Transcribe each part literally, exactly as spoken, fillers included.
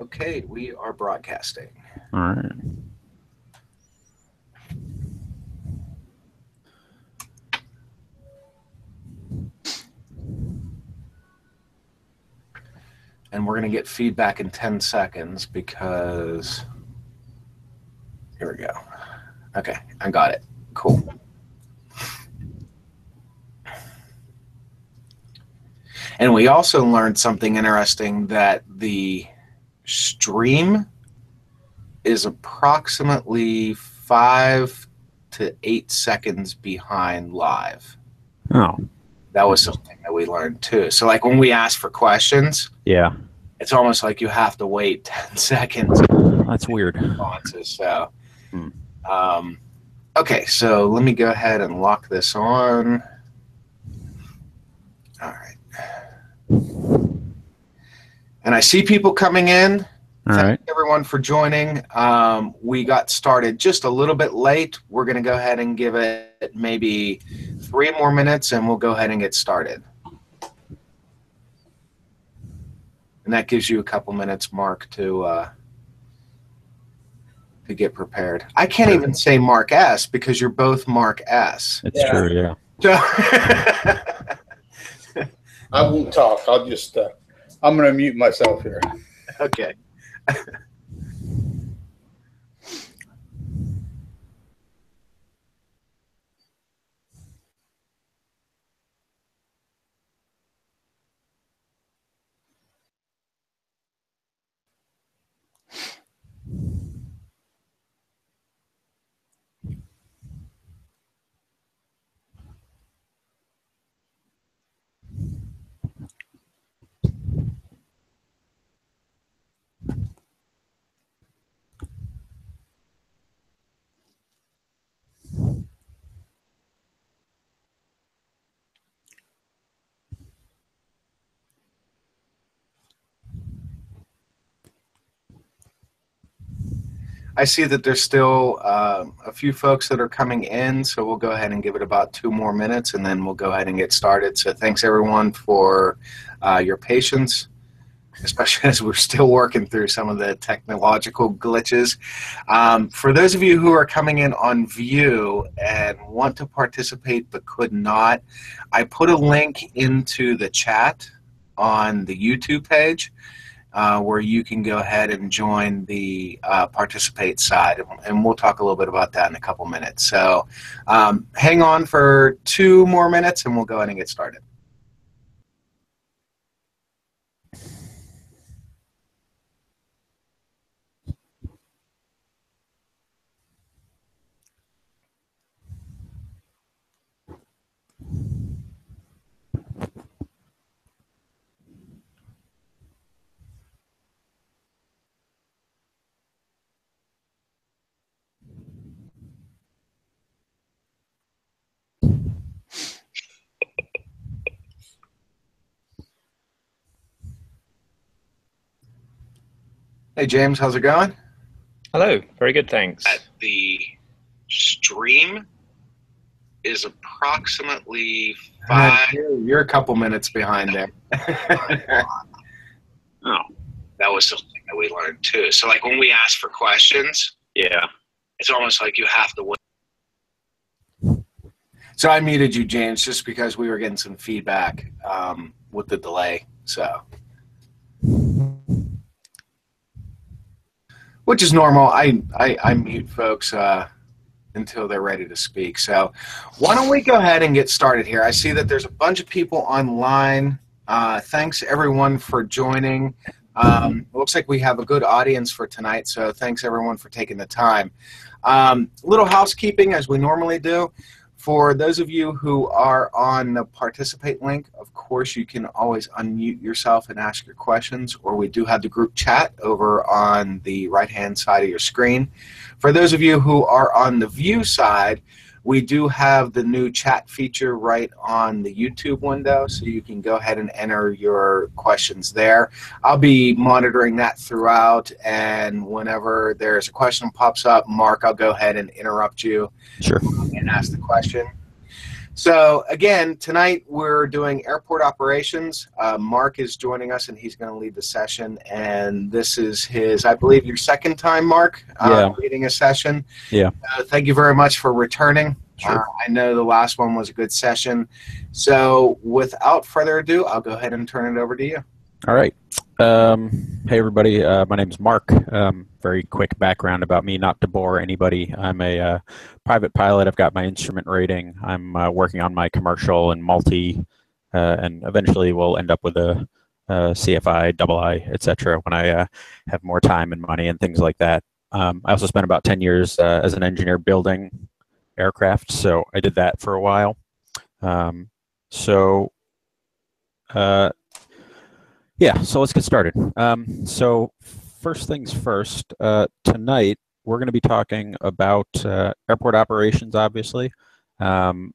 Okay, we are broadcasting. All right. And we're going to get feedback in ten seconds because... Here we go. Okay, I got it. Cool. And we also learned something interesting, that the stream is approximately five to eight seconds behind live. Oh. That was something that we learned too. So like when we ask for questions, yeah, it's almost like you have to wait ten seconds. That's weird. Responses, so. Hmm. Um, okay, so let me go ahead and lock this on. All right. And I see people coming in. All Thank right. everyone for joining. Um, we got started just a little bit late. We're going to go ahead and give it maybe three more minutes, and we'll go ahead and get started. And that gives you a couple minutes, Mark, to... Uh, to get prepared. I can't even say Mark S because you're both Mark S. It's yeah. true, yeah. So I won't talk. I'll just, uh, I'm going to mute myself here. Okay. I see that there's still uh, a few folks that are coming in, so we'll go ahead and give it about two more minutes, and then we'll go ahead and get started. So thanks, everyone, for uh, your patience, especially as we're still working through some of the technological glitches. Um, for those of you who are coming in on view and want to participate but could not, I put a link into the chat on the YouTube page. Uh, where you can go ahead and join the uh, participate side. And we'll talk a little bit about that in a couple minutes. So um, hang on for two more minutes and we'll go ahead and get started. Hey, James, how's it going? Hello. Very good, thanks. The stream is approximately five... Uh, you're a couple minutes behind there. Oh. That was something that we learned, too. So, like, when we ask for questions, yeah, it's almost like you have to wait. So I muted you, James, just because we were getting some feedback um, with the delay, so... Which is normal. I, I, I mute folks uh, until they're ready to speak. So why don't we go ahead and get started here? I see that there's a bunch of people online. Uh, thanks, everyone, for joining. Um, it looks like we have a good audience for tonight, so thanks, everyone, for taking the time. Um, little housekeeping, as we normally do. For those of you who are on the participate link, of course, you can always unmute yourself and ask your questions, or we do have the group chat over on the right-hand side of your screen. For those of you who are on the view side, we do have the new chat feature right on the YouTube window, so you can go ahead and enter your questions there. I'll be monitoring that throughout, and whenever there's a question pops up, Mark, I'll go ahead and interrupt you. Sure. And ask the question. So again, tonight we're doing airport operations. Uh, Mark is joining us, and he's going to lead the session. And this is his, I believe, your second time, Mark, uh, yeah. leading a session. Yeah. Uh, thank you very much for returning. Sure. Uh, I know the last one was a good session. So without further ado, I'll go ahead and turn it over to you. All right. Um, hey, everybody. Uh, my name's Mark. Um, very quick background about me, not to bore anybody. I'm a uh, private pilot. I've got my instrument rating. I'm uh, working on my commercial and multi, uh, and eventually we'll end up with a, a C F I, double I, et cetera when I uh, have more time and money and things like that. Um, I also spent about ten years uh, as an engineer building aircraft, so I did that for a while. Um, so, uh, yeah, so let's get started. Um, so first things first, uh, tonight we're going to be talking about uh, airport operations, obviously, um,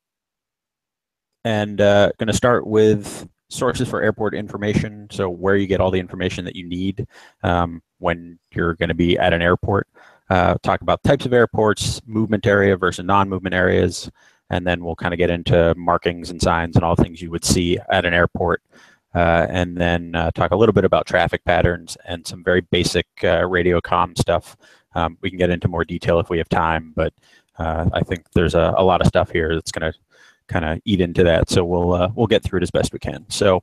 and uh, going to start with sources for airport information, so where you get all the information that you need um, when you're going to be at an airport. Uh, talk about types of airports, movement area versus non-movement areas, and then we'll kind of get into markings and signs and all things you would see at an airport. Uh, and then uh, talk a little bit about traffic patterns and some very basic uh, radio comm stuff. Um, we can get into more detail if we have time, but uh, I think there's a, a lot of stuff here that's going to kind of eat into that. So we'll uh, we'll get through it as best we can. So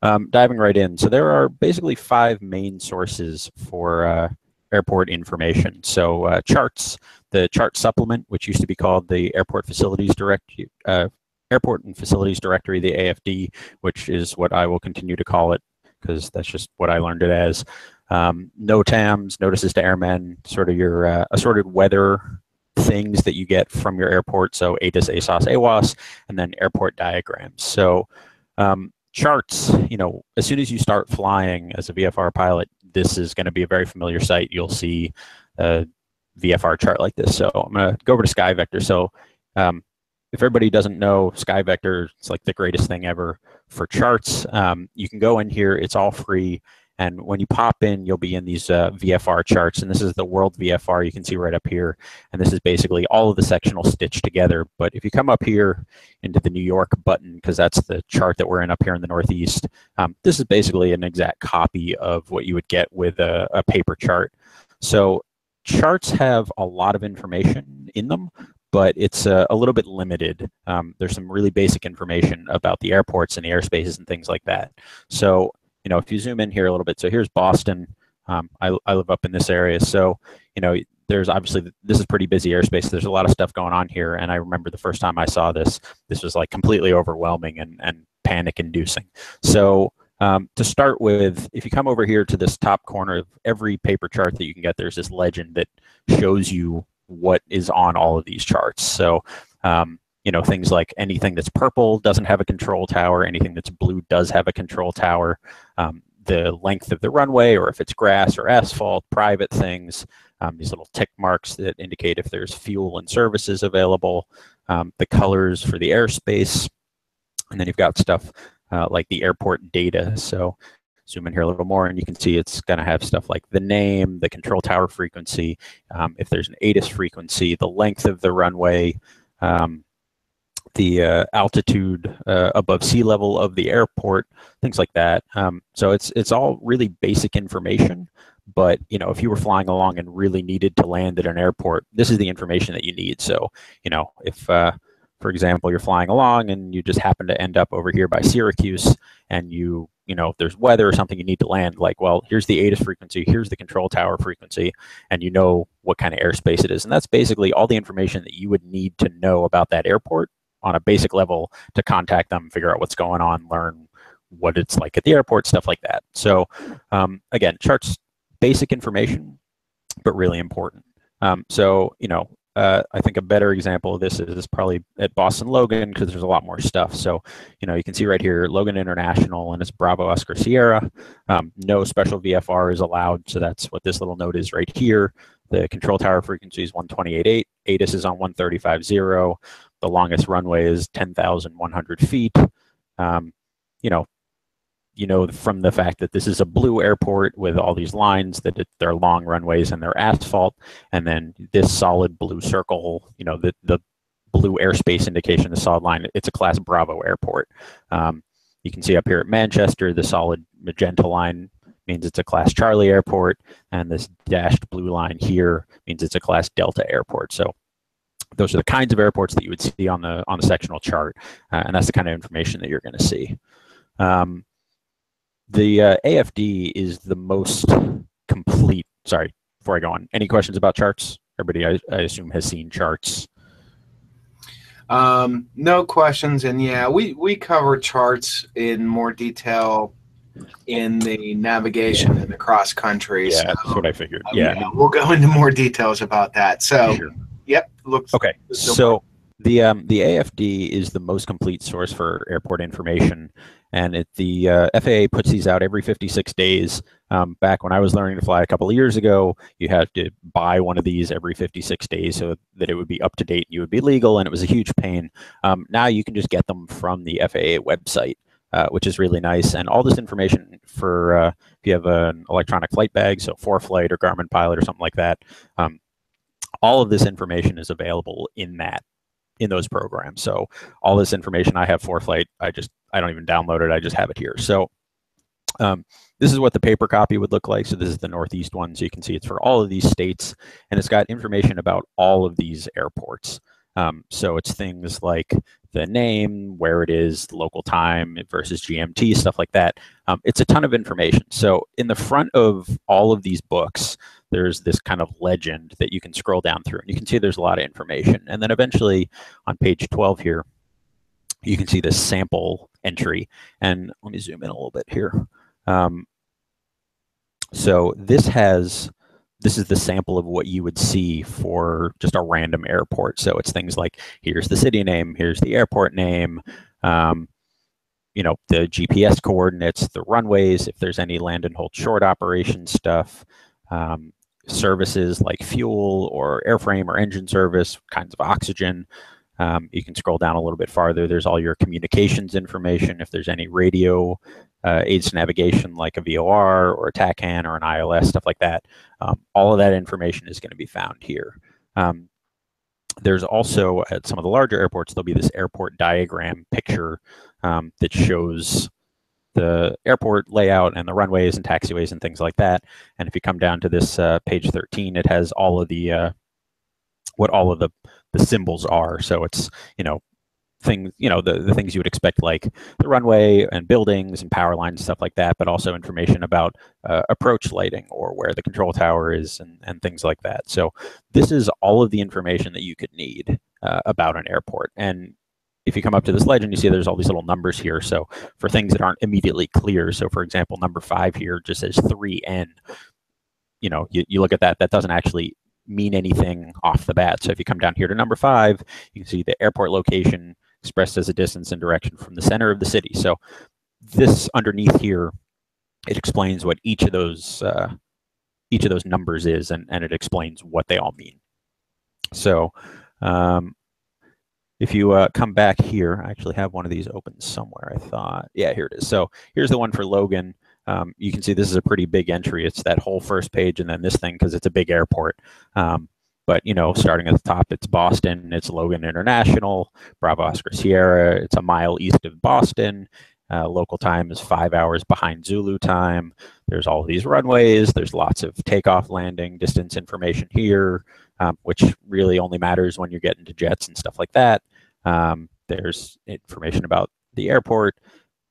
um, diving right in. So there are basically five main sources for uh, airport information. So uh, charts, the chart supplement, which used to be called the Airport Facilities Directory. Uh, Airport and Facilities Directory, the A F D, which is what I will continue to call it because that's just what I learned it as. Um, NOTAMs, notices to airmen, sort of your uh, assorted weather things that you get from your airport. So A T I S, A S O S, A W A S, and then airport diagrams. So um, charts, you know, as soon as you start flying as a V F R pilot, this is going to be a very familiar sight. You'll see a V F R chart like this. So I'm going to go over to SkyVector. So um, if everybody doesn't know, SkyVector is like the greatest thing ever for charts. Um, you can go in here, it's all free, and when you pop in, you'll be in these uh, V F R charts, and this is the World V F R you can see right up here, and this is basically all of the sectional stitched together. But if you come up here into the New York button, because that's the chart that we're in up here in the Northeast, um, this is basically an exact copy of what you would get with a, a paper chart. So charts have a lot of information in them, but it's uh, a little bit limited. Um, there's some really basic information about the airports and the airspaces and things like that. So, you know, if you zoom in here a little bit, so here's Boston. Um, I, I live up in this area. So, you know, there's obviously, this is pretty busy airspace. There's a lot of stuff going on here. And I remember the first time I saw this, this was like completely overwhelming and, and panic inducing. So um, to start with, if you come over here to this top corner of every paper chart that you can get, there's this legend that shows you what is on all of these charts. So, um, you know, things like anything that's purple doesn't have a control tower, anything that's blue does have a control tower, um, the length of the runway, or if it's grass or asphalt, private things, um, these little tick marks that indicate if there's fuel and services available, um, the colors for the airspace, and then you've got stuff uh, like the airport data. So zoom in here a little more, and you can see it's going to have stuff like the name, the control tower frequency, um, if there's an A T I S frequency, the length of the runway, um, the uh, altitude uh, above sea level of the airport, things like that. Um, so it's it's all really basic information. But you know, if you were flying along and really needed to land at an airport, this is the information that you need. So you know, if uh, for example, you're flying along and you just happen to end up over here by Syracuse, and you you know, if there's weather or something you need to land, like, well, here's the A T I S frequency, here's the control tower frequency, and you know what kind of airspace it is. And that's basically all the information that you would need to know about that airport on a basic level to contact them, figure out what's going on, learn what it's like at the airport, stuff like that. So um, again, charts, basic information, but really important. Um, so, you know, Uh, I think a better example of this is probably at Boston Logan, because there's a lot more stuff. So, you know, you can see right here, Logan International, and it's Bravo Oscar Sierra. Um, no special V F R is allowed, so that's what this little note is right here. The control tower frequency is one twenty-eight point eight, A T I S is on one thirty-five point zero, the longest runway is ten thousand one hundred feet. Um, you know, you know from the fact that this is a blue airport with all these lines that it, they're long runways and they're asphalt, and then this solid blue circle, you know, the, the blue airspace indication, the solid line, it's a class Bravo airport. Um, you can see up here at Manchester, the solid magenta line means it's a class Charlie airport, and this dashed blue line here means it's a class Delta airport. So those are the kinds of airports that you would see on the on the sectional chart, uh, and that's the kind of information that you're going to see. Um, the uh, A F D is the most complete. Sorry, before I go on, any questions about charts? Everybody, I, I assume, has seen charts. Um, no questions, and yeah, we we cover charts in more detail in the navigation yeah. and the cross country. Yeah, so, that's what I figured. Um, yeah. yeah, we'll go into more details about that. So. Sure. Yep. Looks okay. So the um, the A F D is the most complete source for airport information, and it, the uh, F A A puts these out every fifty-six days. Um, back when I was learning to fly a couple of years ago, you had to buy one of these every fifty-six days so that it would be up to date, you would be legal, and it was a huge pain. Um, now you can just get them from the F A A website, uh, which is really nice. And all this information for uh, if you have an electronic flight bag, so ForeFlight or Garmin Pilot or something like that. Um, All of this information is available in that, in those programs. So all this information I have for ForeFlight, I just, I don't even download it. I just have it here. So um, this is what the paper copy would look like. So this is the Northeast one. So you can see it's for all of these states, and it's got information about all of these airports. Um, so it's things like the name, where it is, local time versus G M T, stuff like that. Um, it's a ton of information. So in the front of all of these books, there's this kind of legend that you can scroll down through, and you can see there's a lot of information. And then eventually on page twelve here, you can see this sample entry. And let me zoom in a little bit here. Um, so this has, this is the sample of what you would see for just a random airport. So it's things like, here's the city name, here's the airport name, um, you know, the G P S coordinates, the runways, if there's any land and hold short operation stuff, um, services like fuel or airframe or engine service, kinds of oxygen. Um, you can scroll down a little bit farther. There's all your communications information. If there's any radio uh, aids to navigation, like a V O R or a TACAN or an I L S, stuff like that. Um, all of that information is going to be found here. Um, there's also at some of the larger airports, there'll be this airport diagram picture um, that shows the airport layout and the runways and taxiways and things like that. And if you come down to this uh, page thirteen, it has all of the uh, what all of the the symbols are. So it's, you know, things, you know, the, the things you would expect, like the runway and buildings and power lines, stuff like that, but also information about uh, approach lighting or where the control tower is and, and things like that. So this is all of the information that you could need uh, about an airport. And if you come up to this legend, you see there's all these little numbers here. So for things that aren't immediately clear, so for example, number five here just says three N. You know, you, you look at that, that doesn't actually mean anything off the bat. So if you come down here to number five, you can see the airport location expressed as a distance and direction from the center of the city. So this underneath here, it explains what each of those uh, each of those numbers is, and, and it explains what they all mean. So um, if you uh, come back here, I actually have one of these open somewhere, I thought. Yeah, here it is. So here's the one for Logan. Um, you can see this is a pretty big entry. It's that whole first page and then this thing, because it's a big airport. Um, but, you know, starting at the top, it's Boston, it's Logan International, Bravo Oscar Sierra, it's a mile east of Boston. Uh, local time is five hours behind Zulu time. There's all these runways. There's lots of takeoff, landing, distance information here, um, which really only matters when you get into jets and stuff like that. Um, there's information about the airport.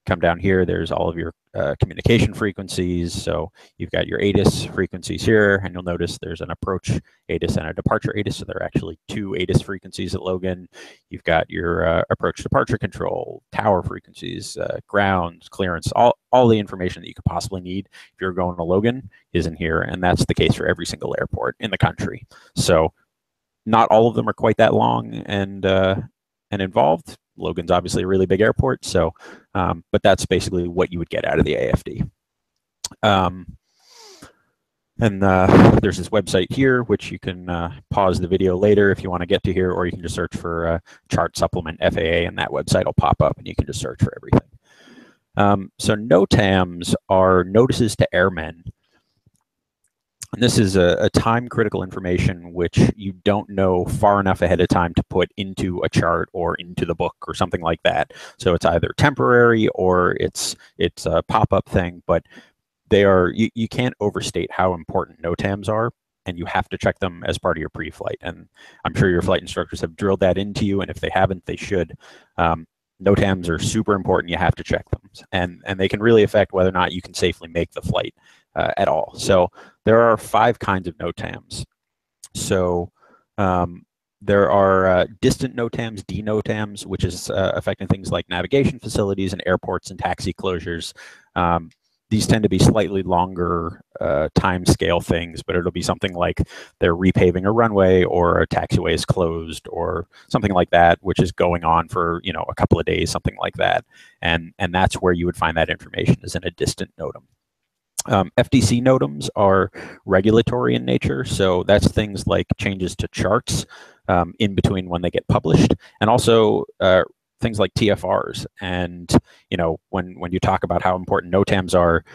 Come down here, there's all of your uh, communication frequencies. So you've got your A T I S frequencies here, and you'll notice there's an approach A T I S and a departure A T I S. So there are actually two A T I S frequencies at Logan. You've got your uh, approach departure control, tower frequencies, uh, ground clearance, all, all the information that you could possibly need if you're going to Logan is in here. And that's the case for every single airport in the country. So not all of them are quite that long and, uh, and involved. Logan's obviously a really big airport, so um, but that's basically what you would get out of the A F D. Um, and uh, there's this website here, which you can uh, pause the video later if you want to get to here, or you can just search for uh, chart supplement F A A, and that website will pop up, and you can just search for everything. Um, so NOTAMs are notices to airmen. And this is a, a time-critical information which you don't know far enough ahead of time to put into a chart or into the book or something like that. So it's either temporary or it's it's a pop-up thing, but they are you, you can't overstate how important NOTAMs are, and you have to check them as part of your pre-flight. And I'm sure your flight instructors have drilled that into you, and if they haven't, they should. Um, NOTAMs are super important. You have to check them, and and they can really affect whether or not you can safely make the flight uh, at all. So there are five kinds of NOTAMs. So um, there are uh, distant NOTAMs, D NOTAMs, which is uh, affecting things like navigation facilities and airports and taxi closures. Um, These tend to be slightly longer uh, time scale things, but it'll be something like they're repaving a runway or a taxiway is closed or something like that, which is going on for, you know, a couple of days, something like that. And, and that's where you would find that information, is in a distant NOTAM. Um, F D C NOTAMs are regulatory in nature, so that's things like changes to charts um, in between when they get published, and also uh, things like T F Rs. And, you know, when, when you talk about how important NOTAMs are,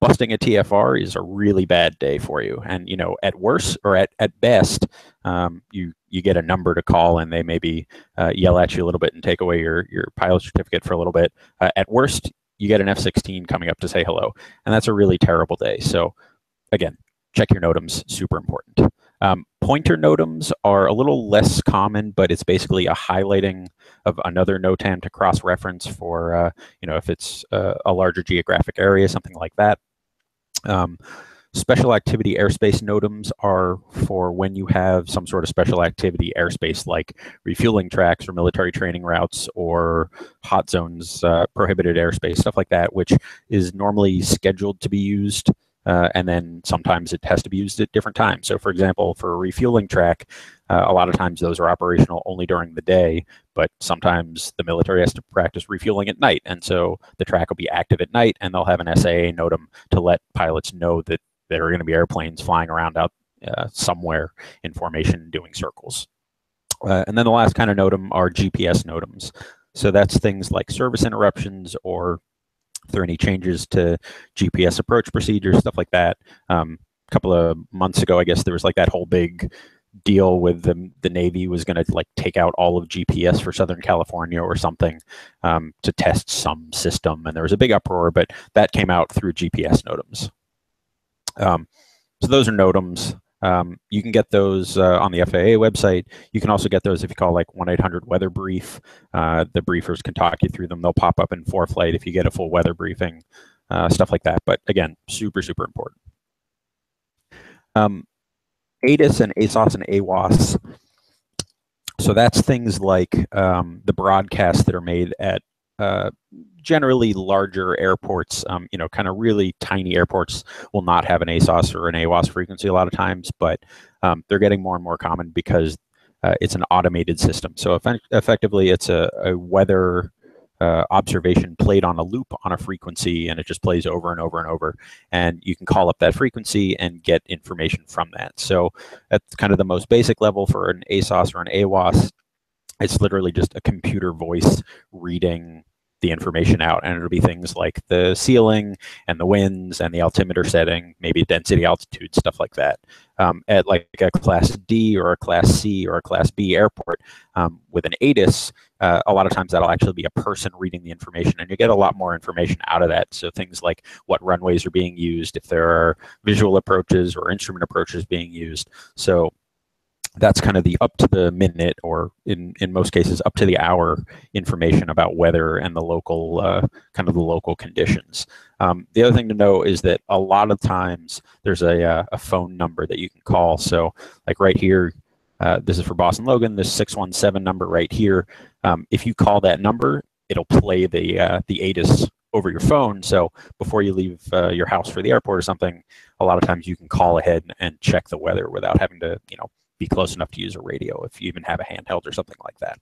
busting a T F R is a really bad day for you. And, you know, at worst or at, at best, um, you, you get a number to call and they maybe uh, yell at you a little bit and take away your, your pilot certificate for a little bit. Uh, at worst, you get an F sixteen coming up to say hello. And that's a really terrible day. So again, check your NOTAMs, super important. Um, pointer NOTAMs are a little less common, but it's basically a highlighting of another NOTAM to cross-reference for, uh, you know, if it's uh, a larger geographic area, something like that. Um, special activity airspace NOTAMs are for when you have some sort of special activity airspace, like refueling tracks or military training routes or hot zones, uh, prohibited airspace, stuff like that, which is normally scheduled to be used. Uh, and then sometimes it has to be used at different times. So for example, for a refueling track, uh, a lot of times those are operational only during the day, but sometimes the military has to practice refueling at night. And so the track will be active at night, and they'll have an S A A NOTAM to let pilots know that there are going to be airplanes flying around out uh, somewhere in formation doing circles. Uh, and then the last kind of NOTAM are G P S NOTAMs. So that's things like service interruptions, or if there are any changes to G P S approach procedures, stuff like that. Um, a couple of months ago, I guess there was like that whole big deal with the, the Navy was going to like take out all of G P S for Southern California or something um, to test some system. And there was a big uproar, but that came out through G P S NOTAMs. Um, so those are NOTAMs. Um, you can get those uh, on the F A A website. You can also get those if you call like one eight hundred weather brief. Uh, the briefers can talk you through them. They'll pop up in ForeFlight if you get a full weather briefing, uh, stuff like that. But again, super, super important. Um, A T I S and A S O S and A W A S. So that's things like um, the broadcasts that are made at uh, generally larger airports. Um, you know, kind of really tiny airports will not have an A S O S or an A W A S frequency a lot of times, but um, they're getting more and more common because uh, it's an automated system. So eff effectively, it's a, a weather uh, observation played on a loop on a frequency, and it just plays over and over and over. And you can call up that frequency and get information from that. So that's kind of the most basic level for an A S O S or an A W A S. It's literally just a computer voice reading the information out, and it'll be things like the ceiling and the winds and the altimeter setting, maybe density, altitude, stuff like that. Um, at like a class D or a class C or a class B airport um, with an A T I S, uh, a lot of times that'll actually be a person reading the information, and you get a lot more information out of that. So things like what runways are being used, if there are visual approaches or instrument approaches being used. So that's kind of the up to the minute, or in, in most cases, up to the hour information about weather and the local, uh, kind of the local conditions. Um, the other thing to know is that a lot of times there's a, uh, a phone number that you can call. So like right here, uh, this is for Boston Logan, this six one seven number right here. Um, if you call that number, it'll play the, uh, the A T I S over your phone. So before you leave uh, your house for the airport or something, a lot of times you can call ahead and, and check the weather without having to, you know, be close enough to use a radio if you even have a handheld or something like that.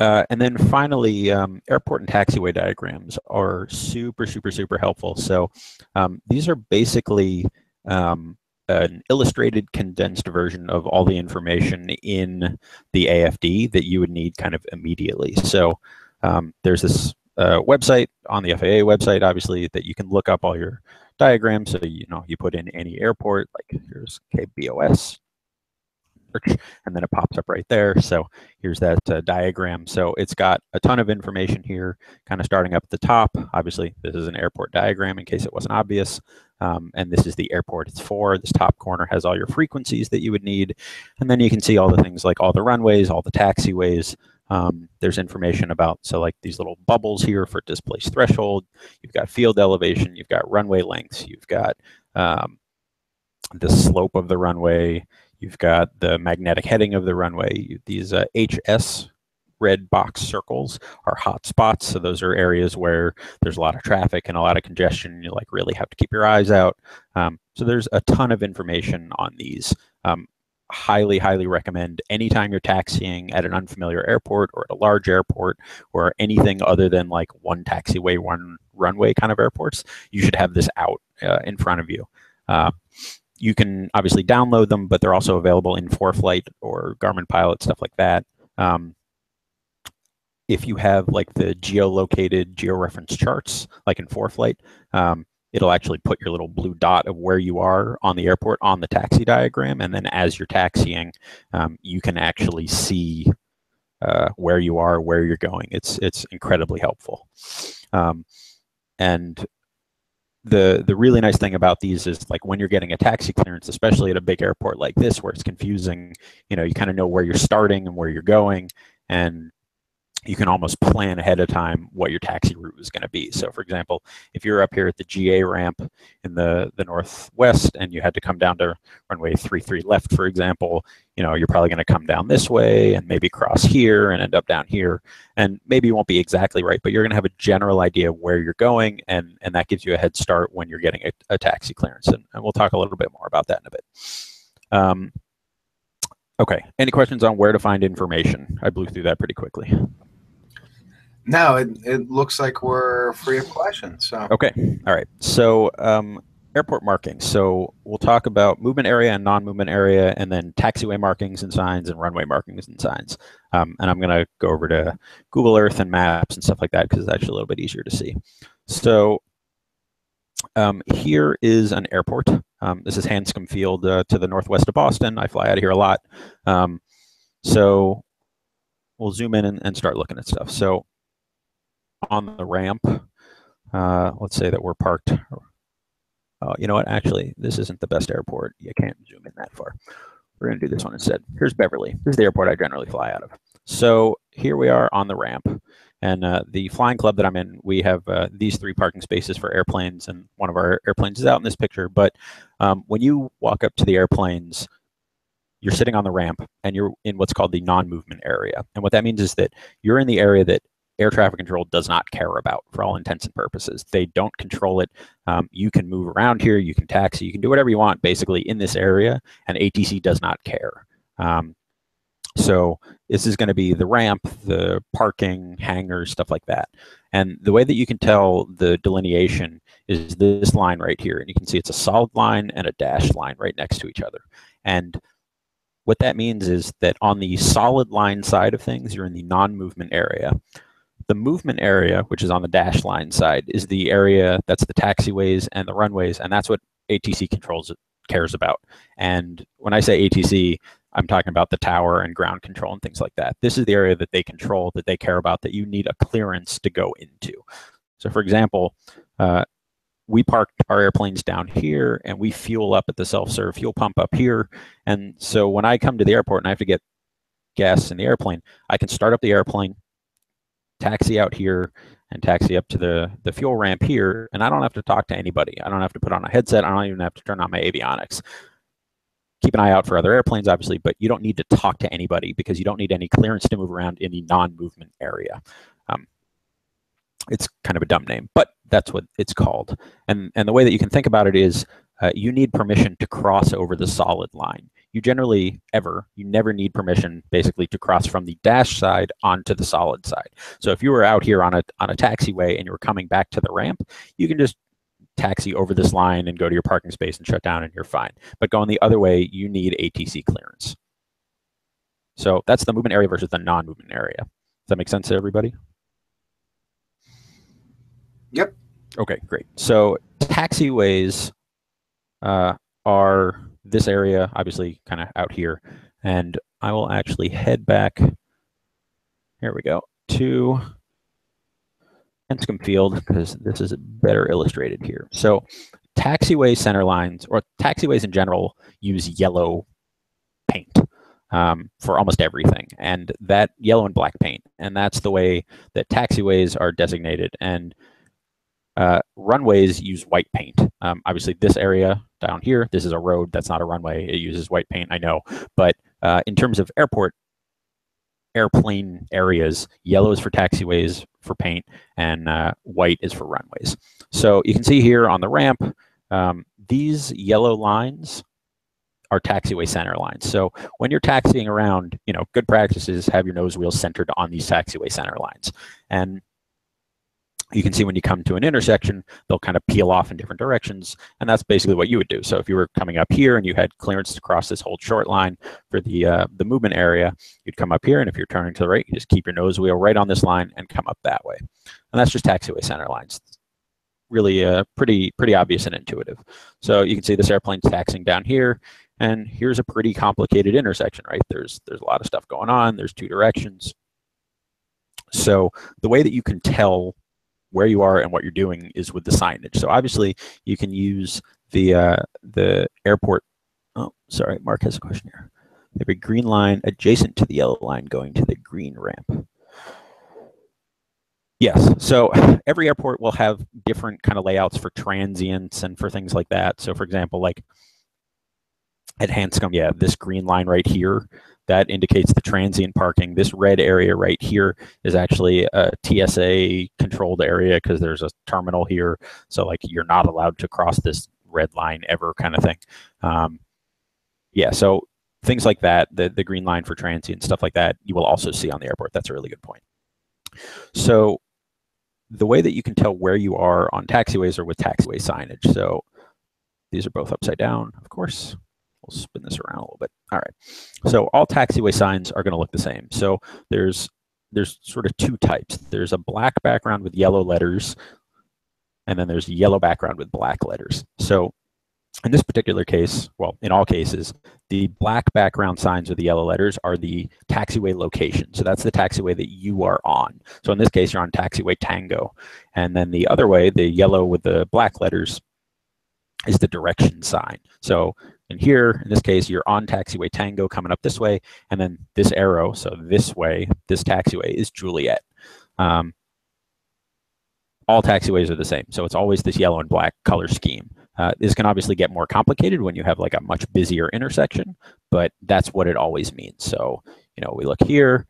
Uh, and then finally, um, airport and taxiway diagrams are super, super, super helpful. So um, these are basically um, an illustrated, condensed version of all the information in the A F D that you would need kind of immediately. So um, there's this uh, website on the F A A website, obviously, that you can look up all your diagram. So, you know, you put in any airport, like here's K B O S, and then it pops up right there. So here's that uh, diagram. So it's got a ton of information here, kind of starting up at the top. Obviously, this is an airport diagram in case it wasn't obvious. Um, and this is the airport it's for. This top corner has all your frequencies that you would need. And then you can see all the things like all the runways, all the taxiways. Um, there's information about, so like these little bubbles here for displaced threshold. You've got field elevation. You've got runway lengths. You've got um, the slope of the runway. You've got the magnetic heading of the runway. These uh, H S red box circles are hot spots. So those are areas where there's a lot of traffic and a lot of congestion. And you like really have to keep your eyes out. Um, so there's a ton of information on these. Um, highly, highly recommend anytime you're taxiing at an unfamiliar airport or at a large airport or anything other than like one taxiway, one runway kind of airports, you should have this out uh, in front of you. Uh, You can obviously download them, but they're also available in ForeFlight or Garmin Pilot, stuff like that. Um, if you have like the geolocated georeference charts, like in ForeFlight, um, it'll actually put your little blue dot of where you are on the airport on the taxi diagram. And then as you're taxiing, um, you can actually see uh, where you are, where you're going. It's, it's incredibly helpful. Um, and The, the really nice thing about these is like when you're getting a taxi clearance, especially at a big airport like this where it's confusing, you know, you kind of know where you're starting and where you're going, and you can almost plan ahead of time what your taxi route is going to be. So for example, if you're up here at the G A ramp in the, the Northwest and you had to come down to runway three three left, for example, you know, you're probably going to come down this way and maybe cross here and end up down here. And maybe you won't be exactly right, but you're going to have a general idea of where you're going, and, and that gives you a head start when you're getting a, a taxi clearance. And, and we'll talk a little bit more about that in a bit. Um, okay, any questions on where to find information? I blew through that pretty quickly. No, it, it looks like we're free of questions. So. Okay, all right. So um, airport markings. So we'll talk about movement area and non-movement area, and then taxiway markings and signs and runway markings and signs. Um, and I'm going to go over to Google Earth and maps and stuff like that because it's actually a little bit easier to see. So um, here is an airport. Um, this is Hanscom Field uh, to the northwest of Boston. I fly out of here a lot. Um, so we'll zoom in and, and start looking at stuff. So on the ramp, uh, let's say that we're parked. Oh, you know what? Actually, this isn't the best airport. You can't zoom in that far. We're going to do this one instead. Here's Beverly. Here's the airport I generally fly out of. So here we are on the ramp. And uh, the flying club that I'm in, we have uh, these three parking spaces for airplanes. And one of our airplanes is out in this picture. But um, when you walk up to the airplanes, you're sitting on the ramp and you're in what's called the non-movement area. And what that means is that you're in the area that air traffic control does not care about for all intents and purposes. They don't control it. Um, you can move around here, you can taxi, you can do whatever you want basically in this area, and A T C does not care. Um, so this is gonna be the ramp, the parking, hangars, stuff like that. And the way that you can tell the delineation is this line right here. And you can see it's a solid line and a dashed line right next to each other. And what that means is that on the solid line side of things, you're in the non-movement area. The movement area, which is on the dashed line side, is the area that's the taxiways and the runways, and that's what A T C controls cares about. And when I say A T C, I'm talking about the tower and ground control and things like that. This is the area that they control, that they care about, that you need a clearance to go into. So for example, uh, we parked our airplanes down here and we fuel up at the self-serve fuel pump up here. And so when I come to the airport and I have to get gas in the airplane, I can start up the airplane, taxi out here, and taxi up to the, the fuel ramp here, and I don't have to talk to anybody. I don't have to put on a headset. I don't even have to turn on my avionics. Keep an eye out for other airplanes, obviously, but you don't need to talk to anybody because you don't need any clearance to move around in the non-movement area. Um, it's kind of a dumb name, but that's what it's called. And, and the way that you can think about it is uh, you need permission to cross over the solid line. You generally ever, you never need permission basically to cross from the dash side onto the solid side. So if you were out here on a, on a taxiway and you were coming back to the ramp, you can just taxi over this line and go to your parking space and shut down and you're fine. But going the other way, you need A T C clearance. So that's the movement area versus the non-movement area. Does that make sense to everybody? Yep. Okay, great. So taxiways uh, are this area, obviously kind of out here. And I will actually head back, here we go, to Enscombe Field, because this is better illustrated here. So taxiway center lines, or taxiways in general, use yellow paint um, for almost everything, and that yellow and black paint, and that's the way that taxiways are designated. And uh, runways use white paint. Um, obviously this area down here, this is a road, that's not a runway, it uses white paint, I know, but uh, in terms of airport, airplane areas, yellow is for taxiways for paint, and uh, white is for runways. So you can see here on the ramp, um, these yellow lines are taxiway center lines. So when you're taxiing around, you know, good practices, have your nose wheels centered on these taxiway center lines. And you can see when you come to an intersection, they'll kind of peel off in different directions, and that's basically what you would do. So if you were coming up here and you had clearance to cross this whole short line for the uh, the movement area, you'd come up here, and if you're turning to the right, you just keep your nose wheel right on this line and come up that way. And that's just taxiway center lines. It's really uh, pretty pretty obvious and intuitive. So you can see this airplane's taxiing down here, and here's a pretty complicated intersection, right? There's there's a lot of stuff going on. There's two directions. So the way that you can tell where you are and what you're doing is with the signage. So obviously you can use the uh, the airport. Oh, sorry, Mark has a question here. Every green line adjacent to the yellow line going to the green ramp. Yes, so every airport will have different kind of layouts for transients and for things like that. So for example, like at Hanscom, yeah, this green line right here, that indicates the transient parking. This red area right here is actually a T S A controlled area because there's a terminal here. So like you're not allowed to cross this red line ever, kind of thing. Um, yeah, so things like that, the, the green line for transient, stuff like that, you will also see on the airport. That's a really good point. So the way that you can tell where you are on taxiways or with taxiway signage. So these are both upside down, of course. We'll spin this around a little bit. All right. So all taxiway signs are going to look the same. So there's there's sort of two types. There's a black background with yellow letters, and then there's yellow background with black letters. So in this particular case, well, in all cases, the black background signs with the yellow letters are the taxiway location. So that's the taxiway that you are on. So in this case, you're on taxiway Tango. And then the other way, the yellow with the black letters, is the direction sign. So in here, in this case, you're on taxiway Tango coming up this way, and then this arrow, so this way, this taxiway is Juliet. Um, all taxiways are the same, so it's always this yellow and black color scheme. Uh, this can obviously get more complicated when you have like a much busier intersection, but that's what it always means. So, you know, we look here,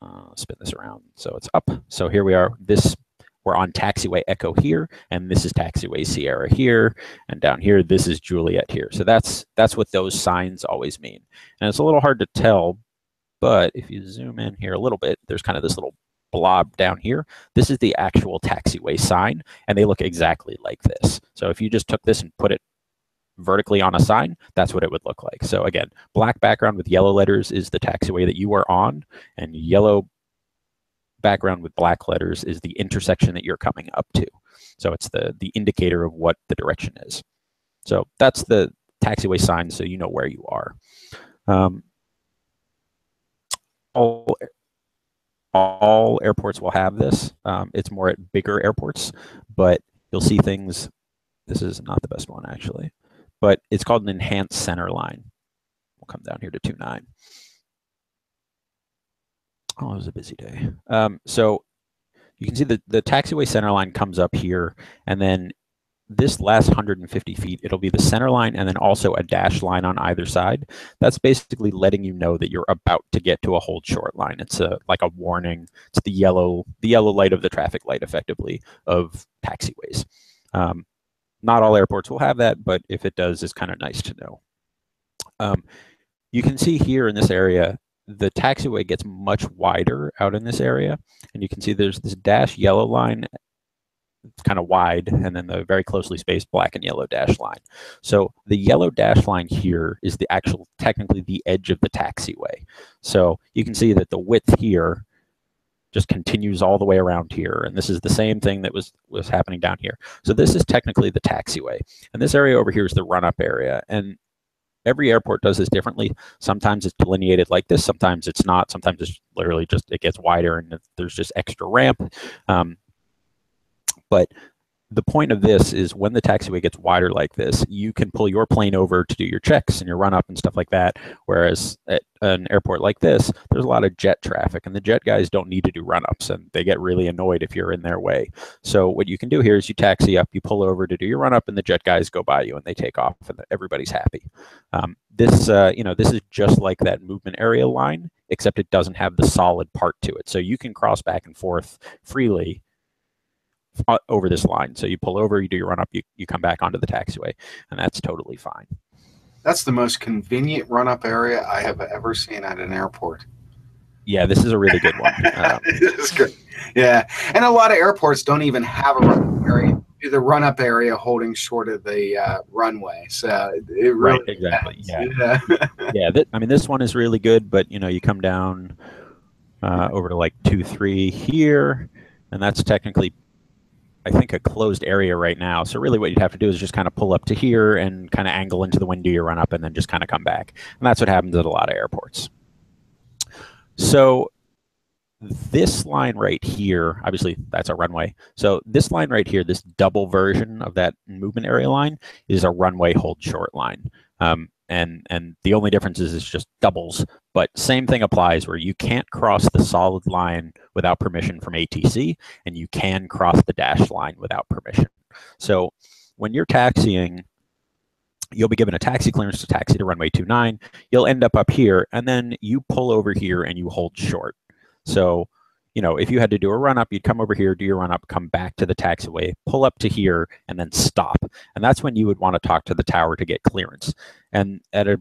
uh, spin this around, so it's up. So here we are, this we're on taxiway Echo here, and this is taxiway Sierra here, and down here, this is Juliet here. So that's that's what those signs always mean. And it's a little hard to tell, but if you zoom in here a little bit, there's kind of this little blob down here. This is the actual taxiway sign, and they look exactly like this. So if you just took this and put it vertically on a sign, that's what it would look like. So again, black background with yellow letters is the taxiway that you are on, and yellow background with black letters is the intersection that you're coming up to. So it's the, the indicator of what the direction is. So that's the taxiway sign, so you know where you are. Um, all, all airports will have this. Um, it's more at bigger airports, but you'll see things. This is not the best one, actually, but it's called an enhanced center line. We'll come down here to two nine. Oh, it was a busy day. Um, so you can see that the taxiway center line comes up here, and then this last one hundred fifty feet, it'll be the center line and then also a dashed line on either side. That's basically letting you know that you're about to get to a hold short line. It's a, like a warning. It's the yellow, the yellow light of the traffic light, effectively, of taxiways. Um, not all airports will have that, but if it does, it's kind of nice to know. Um, you can see here in this area, the taxiway gets much wider out in this area, and you can see there's this dashed yellow line, it's kind of wide, and then the very closely spaced black and yellow dashed line. So the yellow dashed line here is the actual, technically the edge of the taxiway. So you can see that the width here just continues all the way around here. And this is the same thing that was, was happening down here. So this is technically the taxiway. And this area over here is the run-up area. And every airport does this differently. Sometimes it's delineated like this. Sometimes it's not. Sometimes it's literally just, it gets wider and there's just extra ramp. Um, but the point of this is when the taxiway gets wider like this, you can pull your plane over to do your checks and your run up and stuff like that. Whereas at an airport like this, there's a lot of jet traffic and the jet guys don't need to do run ups and they get really annoyed if you're in their way. So what you can do here is you taxi up, you pull over to do your run up and the jet guys go by you and they take off and everybody's happy. Um, this, uh, you know, this is just like that movement area line, except it doesn't have the solid part to it. So you can cross back and forth freely over this line. So you pull over, you do your run up, you, you come back onto the taxiway, and that's totally fine. That's the most convenient run up area I have ever seen at an airport. Yeah, this is a really good one. Um, it's good. Yeah. And a lot of airports don't even have a run up area. The run up area holding short of the uh, runway. So it really right, exactly. Happens. Yeah. Yeah. yeah that, I mean, this one is really good, but you know, you come down uh, over to like two, three here, and that's technically I think a closed area right now. So really what you'd have to do is just kind of pull up to here and kind of angle into the window, you run up and then just kind of come back. And that's what happens at a lot of airports. So this line right here, obviously that's a runway. So this line right here, this double version of that movement area line is a runway hold short line. Um, and, and the only difference is it's just doubles, but same thing applies where you can't cross the solid line without permission from A T C, and you can cross the dashed line without permission. So when you're taxiing, you'll be given a taxi clearance to taxi to runway two nine. You'll end up up here, and then you pull over here and you hold short. So, you know, if you had to do a run up, you'd come over here, do your run up, come back to the taxiway, pull up to here, and then stop. And that's when you would want to talk to the tower to get clearance. And at a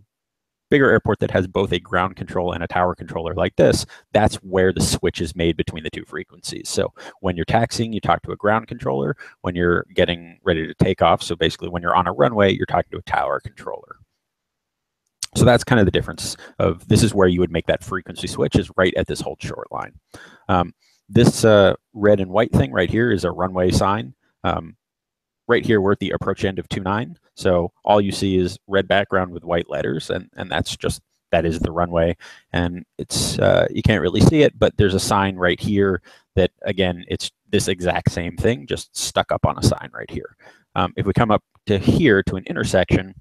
bigger airport that has both a ground control and a tower controller like this, that's where the switch is made between the two frequencies. So when you're taxiing, you talk to a ground controller. When you're getting ready to take off, so basically when you're on a runway, you're talking to a tower controller. So that's kind of the difference of this is where you would make that frequency switch is right at this hold short line. Um, this uh, red and white thing right here is a runway sign. Um, right here, we're at the approach end of two nine. So all you see is red background with white letters, and, and that's just, that is the runway. And it's, uh, you can't really see it, but there's a sign right here that, again, it's this exact same thing, just stuck up on a sign right here. Um, if we come up to here to an intersection,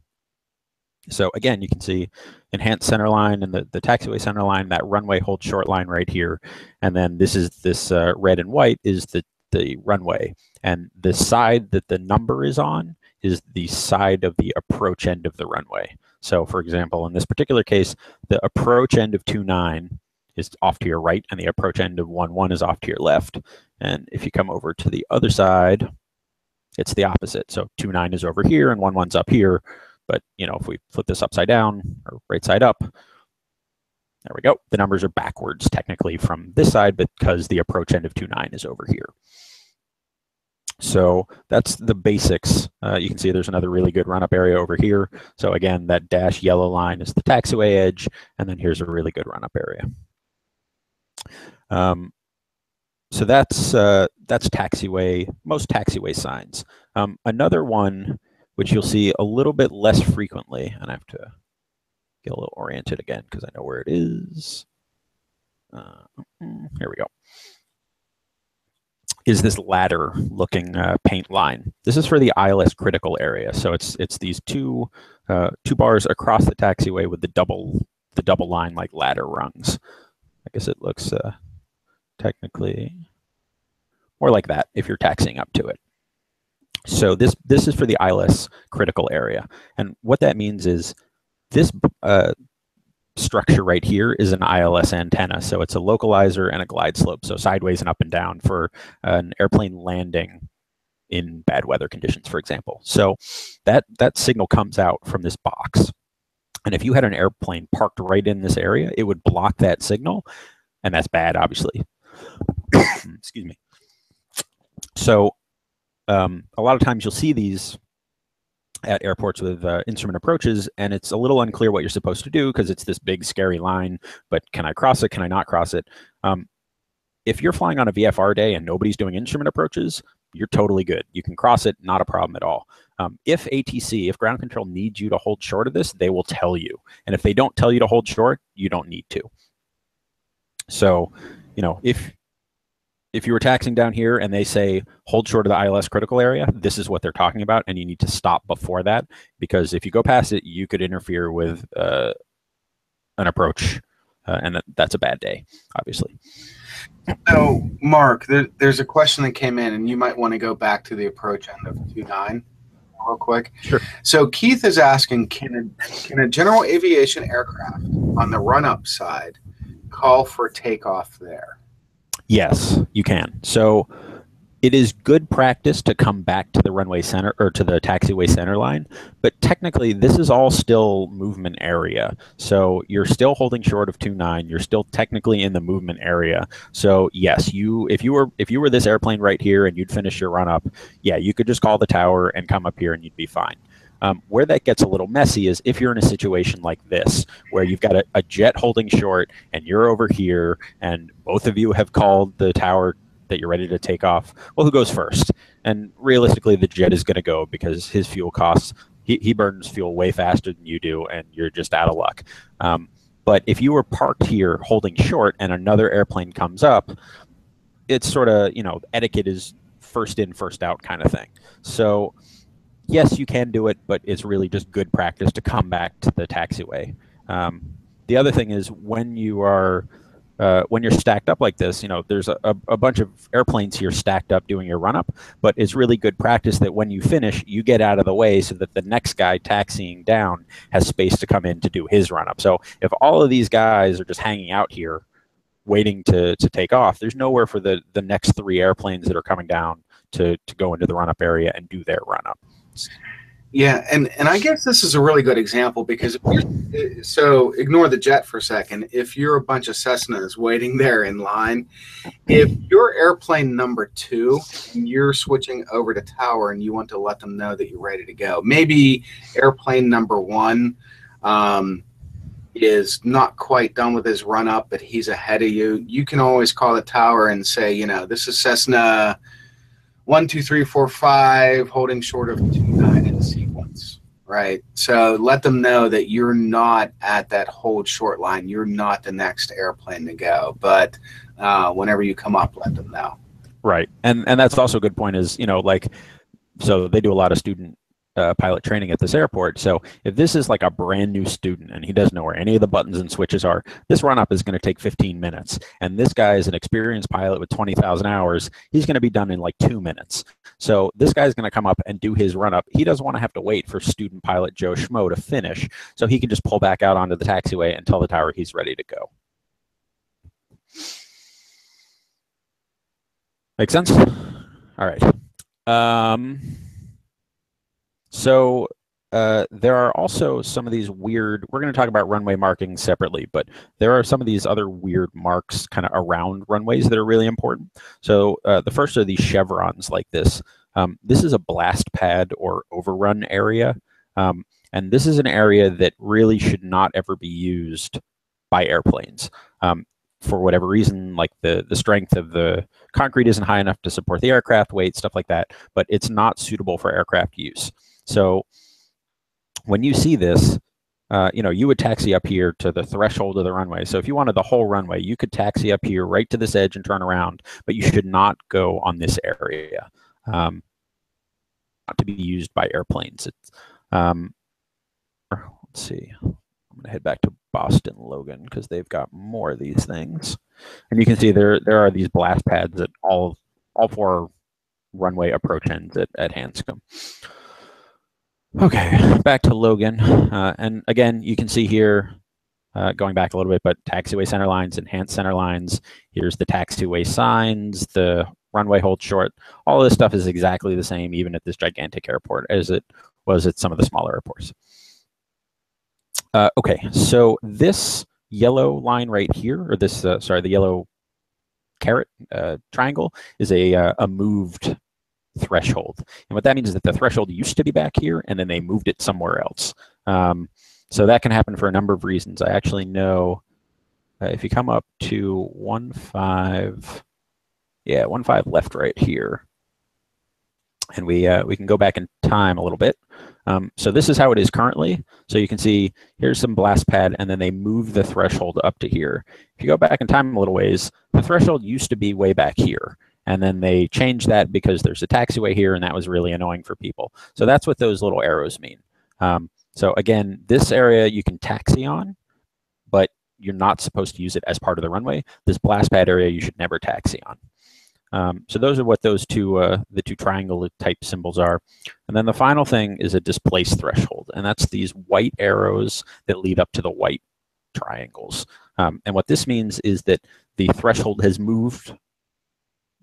so again, you can see enhanced center line and the, the taxiway center line, that runway hold short line right here. And then this is this uh, red and white is the, the runway. And the side that the number is on is the side of the approach end of the runway. So for example, in this particular case, the approach end of two nine is off to your right and the approach end of one one is off to your left. And if you come over to the other side, it's the opposite. So two nine is over here and one one's up here. But, you know, if we flip this upside down or right side up, there we go. The numbers are backwards technically from this side because the approach end of two nine is over here. So that's the basics. Uh, you can see there's another really good run-up area over here. So again, that dashed yellow line is the taxiway edge. And then here's a really good run-up area. Um, so that's, uh, that's taxiway, most taxiway signs. Um, another one, which you'll see a little bit less frequently. And I have to get a little oriented again because I know where it is. Uh, here we go. Is this ladder looking uh, paint line. This is for the I L S critical area. So it's it's these two uh, two bars across the taxiway with the double the double line like ladder rungs. I guess it looks uh, technically more like that if you're taxiing up to it. So this, this is for the I L S critical area. And what that means is this uh, structure right here is an I L S antenna. So it's a localizer and a glide slope. So sideways and up and down for an airplane landing in bad weather conditions, for example. So that, that signal comes out from this box. And if you had an airplane parked right in this area, it would block that signal. And that's bad, obviously. Excuse me. So Um, a lot of times you'll see these at airports with uh, instrument approaches, and it's a little unclear what you're supposed to do because it's this big, scary line, but can I cross it? Can I not cross it? Um, if you're flying on a V F R day and nobody's doing instrument approaches, you're totally good. You can cross it, not a problem at all. Um, if A T C, if ground control needs you to hold short of this, they will tell you. And if they don't tell you to hold short, you don't need to. So, you know, if if you were taxiing down here and they say, hold short of the I L S critical area, this is what they're talking about, and you need to stop before that, because if you go past it, you could interfere with uh, an approach, uh, and that, that's a bad day, obviously. So, Mark, there, there's a question that came in, and you might want to go back to the approach end of two nine real quick. Sure. So Keith is asking, can a, can a general aviation aircraft on the run-up side call for takeoff there? Yes, you can. So it is good practice to come back to the runway center or to the taxiway center line, but technically this is all still movement area. So you're still holding short of two nine, you're still technically in the movement area. So yes, you if you were if you were this airplane right here and you'd finish your run up, yeah, you could just call the tower and come up here and you'd be fine. Um, where that gets a little messy is if you're in a situation like this, where you've got a, a jet holding short and you're over here and both of you have called the tower that you're ready to take off. Well, who goes first? And realistically, the jet is going to go because his fuel costs, he, he burns fuel way faster than you do, and you're just out of luck. Um, but if you were parked here holding short and another airplane comes up, it's sort of, you know, etiquette is first in, first out kind of thing. So yes, you can do it, but it's really just good practice to come back to the taxiway. Um, the other thing is when you are uh, when you're stacked up like this, you know, there's a, a bunch of airplanes here stacked up doing your run up, but it's really good practice that when you finish, you get out of the way so that the next guy taxiing down has space to come in to do his run up. So if all of these guys are just hanging out here waiting to, to take off, there's nowhere for the, the next three airplanes that are coming down to, to go into the run up area and do their run up. Yeah, and, and I guess this is a really good example because, if you're, so ignore the jet for a second. If you're a bunch of Cessnas waiting there in line, if you're airplane number two and you're switching over to tower and you want to let them know that you're ready to go, maybe airplane number one um, is not quite done with his run-up, but he's ahead of you, you can always call the tower and say, you know, this is Cessna One, two, three, four, five, holding short of two nine in sequence, right? So let them know that you're not at that hold short line. You're not the next airplane to go, but uh, whenever you come up, let them know. Right, and and that's also a good point. Is you know like, so they do a lot of student uh, pilot training at this airport. So if this is like a brand new student and he doesn't know where any of the buttons and switches are, this run up is going to take fifteen minutes. And this guy is an experienced pilot with twenty thousand hours. He's going to be done in like two minutes. So this guy's going to come up and do his run up. He doesn't want to have to wait for student pilot Joe Schmo to finish. So he can just pull back out onto the taxiway and tell the tower he's ready to go. Make sense? All right. Um, So uh, there are also some of these weird, we're going to talk about runway markings separately, but there are some of these other weird marks kind of around runways that are really important. So uh, the first are these chevrons like this. Um, this is a blast pad or overrun area. Um, and this is an area that really should not ever be used by airplanes. Um, for whatever reason, like the, the strength of the concrete isn't high enough to support the aircraft weight, stuff like that, but it's not suitable for aircraft use. So when you see this, uh, you know, you would taxi up here to the threshold of the runway. So if you wanted the whole runway, you could taxi up here right to this edge and turn around, but you should not go on this area, um, not to be used by airplanes. It's, um, let's see, I'm going to head back to Boston Logan because they've got more of these things. And you can see there, there are these blast pads at all, all four runway approach ends at, at Hanscom. Okay, back to Logan, uh, and again, you can see here, uh, going back a little bit, but taxiway center lines, enhanced center lines, here's the taxiway signs, the runway hold short, all of this stuff is exactly the same, even at this gigantic airport, as it was at some of the smaller airports. Uh, okay, so this yellow line right here, or this, uh, sorry, the yellow carrot uh, triangle is a, uh, a moved threshold. And what that means is that the threshold used to be back here and then they moved it somewhere else. Um, so that can happen for a number of reasons. I actually know uh, if you come up to one five, Yeah, one five left right here. And we, uh, we can go back in time a little bit. Um, so this is how it is currently. So you can see here's some blast pad, and then they move the threshold up to here. If you go back in time a little ways, the threshold used to be way back here. And then they changed that because there's a taxiway here, and that was really annoying for people. So that's what those little arrows mean. Um, so again, this area you can taxi on, but you're not supposed to use it as part of the runway. This blast pad area you should never taxi on. Um, so those are what those two, uh, the two triangle type symbols are. And then the final thing is a displace threshold. And that's these white arrows that lead up to the white triangles. Um, and what this means is that the threshold has moved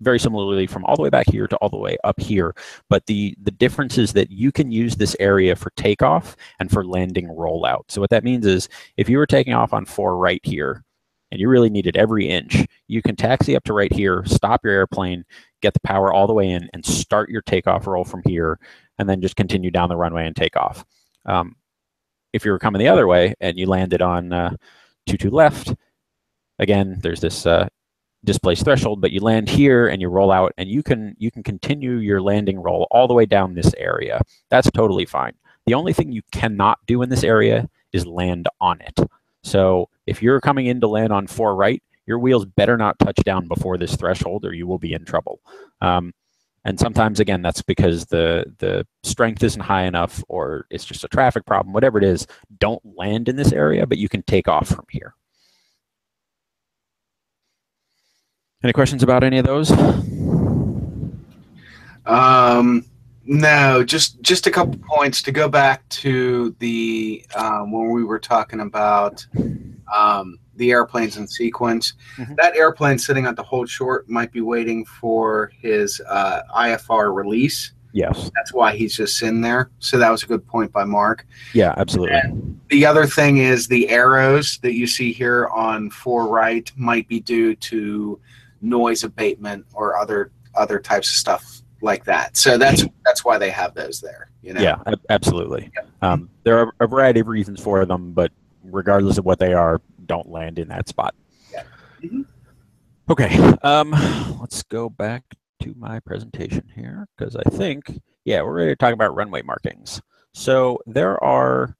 very similarly from all the way back here to all the way up here. But the, the difference is that you can use this area for takeoff and for landing rollout. So what that means is if you were taking off on four right here, and you really needed every inch, you can taxi up to right here, stop your airplane, get the power all the way in, and start your takeoff roll from here, and then just continue down the runway and take off. Um, if you were coming the other way and you landed on uh, two two left, again, there's this uh, displaced threshold, but you land here and you roll out, and you can, you can continue your landing roll all the way down this area. That's totally fine. The only thing you cannot do in this area is land on it. So if you're coming in to land on four right, your wheels better not touch down before this threshold or you will be in trouble. Um, and sometimes, again, that's because the, the strength isn't high enough or it's just a traffic problem, whatever it is, don't land in this area, but you can take off from here. Any questions about any of those? Um, no, just, just a couple points to go back to the um, when we were talking about um, the airplanes in sequence. Mm-hmm. That airplane sitting at the hold short might be waiting for his uh, I F R release. Yes. That's why he's just in there. So that was a good point by Mark. Yeah, absolutely. And the other thing is the arrows that you see here on four right might be due to noise abatement or other other types of stuff like that. So that's that's why they have those there. You know? Yeah, absolutely. Yeah. Um, there are a variety of reasons for them, but regardless of what they are, don't land in that spot. Yeah. Mm-hmm. Okay, um, let's go back to my presentation here because I think, yeah, we're ready to talk about runway markings. So there are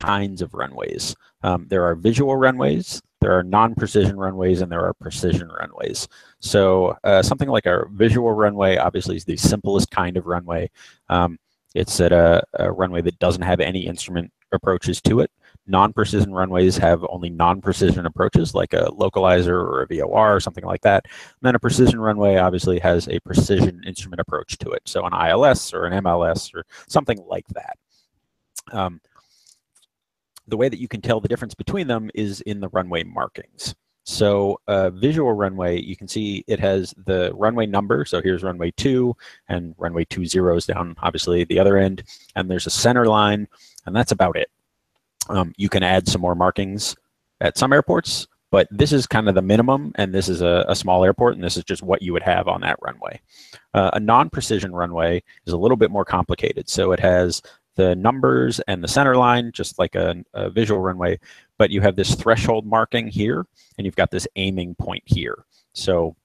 kinds of runways. Um, there are visual runways, there are non-precision runways, and there are precision runways. So uh, something like a visual runway obviously is the simplest kind of runway. Um, it's at a, a runway that doesn't have any instrument approaches to it. Non-precision runways have only non-precision approaches like a localizer or a V O R or something like that. And then a precision runway obviously has a precision instrument approach to it. So an I L S or an M L S or something like that. Um, the way that you can tell the difference between them is in the runway markings. So a visual runway, you can see it has the runway number. So here's runway two, and runway two zeros down, obviously, the other end. And there's a center line, and that's about it. Um, you can add some more markings at some airports, but this is kind of the minimum, and this is a, a small airport, and this is just what you would have on that runway. Uh, a non-precision runway is a little bit more complicated. So it has the numbers and the center line, just like a, a visual runway, but you have this threshold marking here, and you've got this aiming point here. So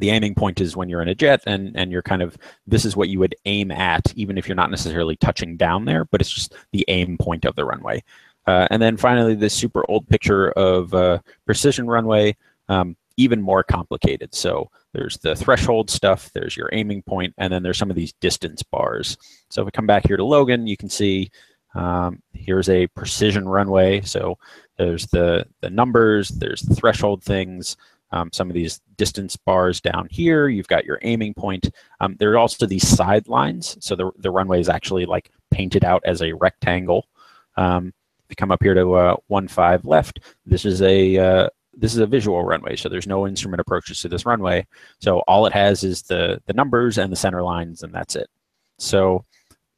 the aiming point is when you're in a jet and, and you're kind of, this is what you would aim at, even if you're not necessarily touching down there, but it's just the aim point of the runway. Uh, and then finally, this super old picture of uh, precision runway, um, even more complicated. So there's the threshold stuff, there's your aiming point, and then there's some of these distance bars. So if we come back here to Logan, you can see um, here's a precision runway. So there's the, the numbers, there's the threshold things, um, some of these distance bars down here, you've got your aiming point. Um, there are also these sidelines. So the, the runway is actually like painted out as a rectangle. Um, if you come up here to uh, one five left, this is a, uh, This is a visual runway, so there's no instrument approaches to this runway. So all it has is the, the numbers and the center lines, and that's it. So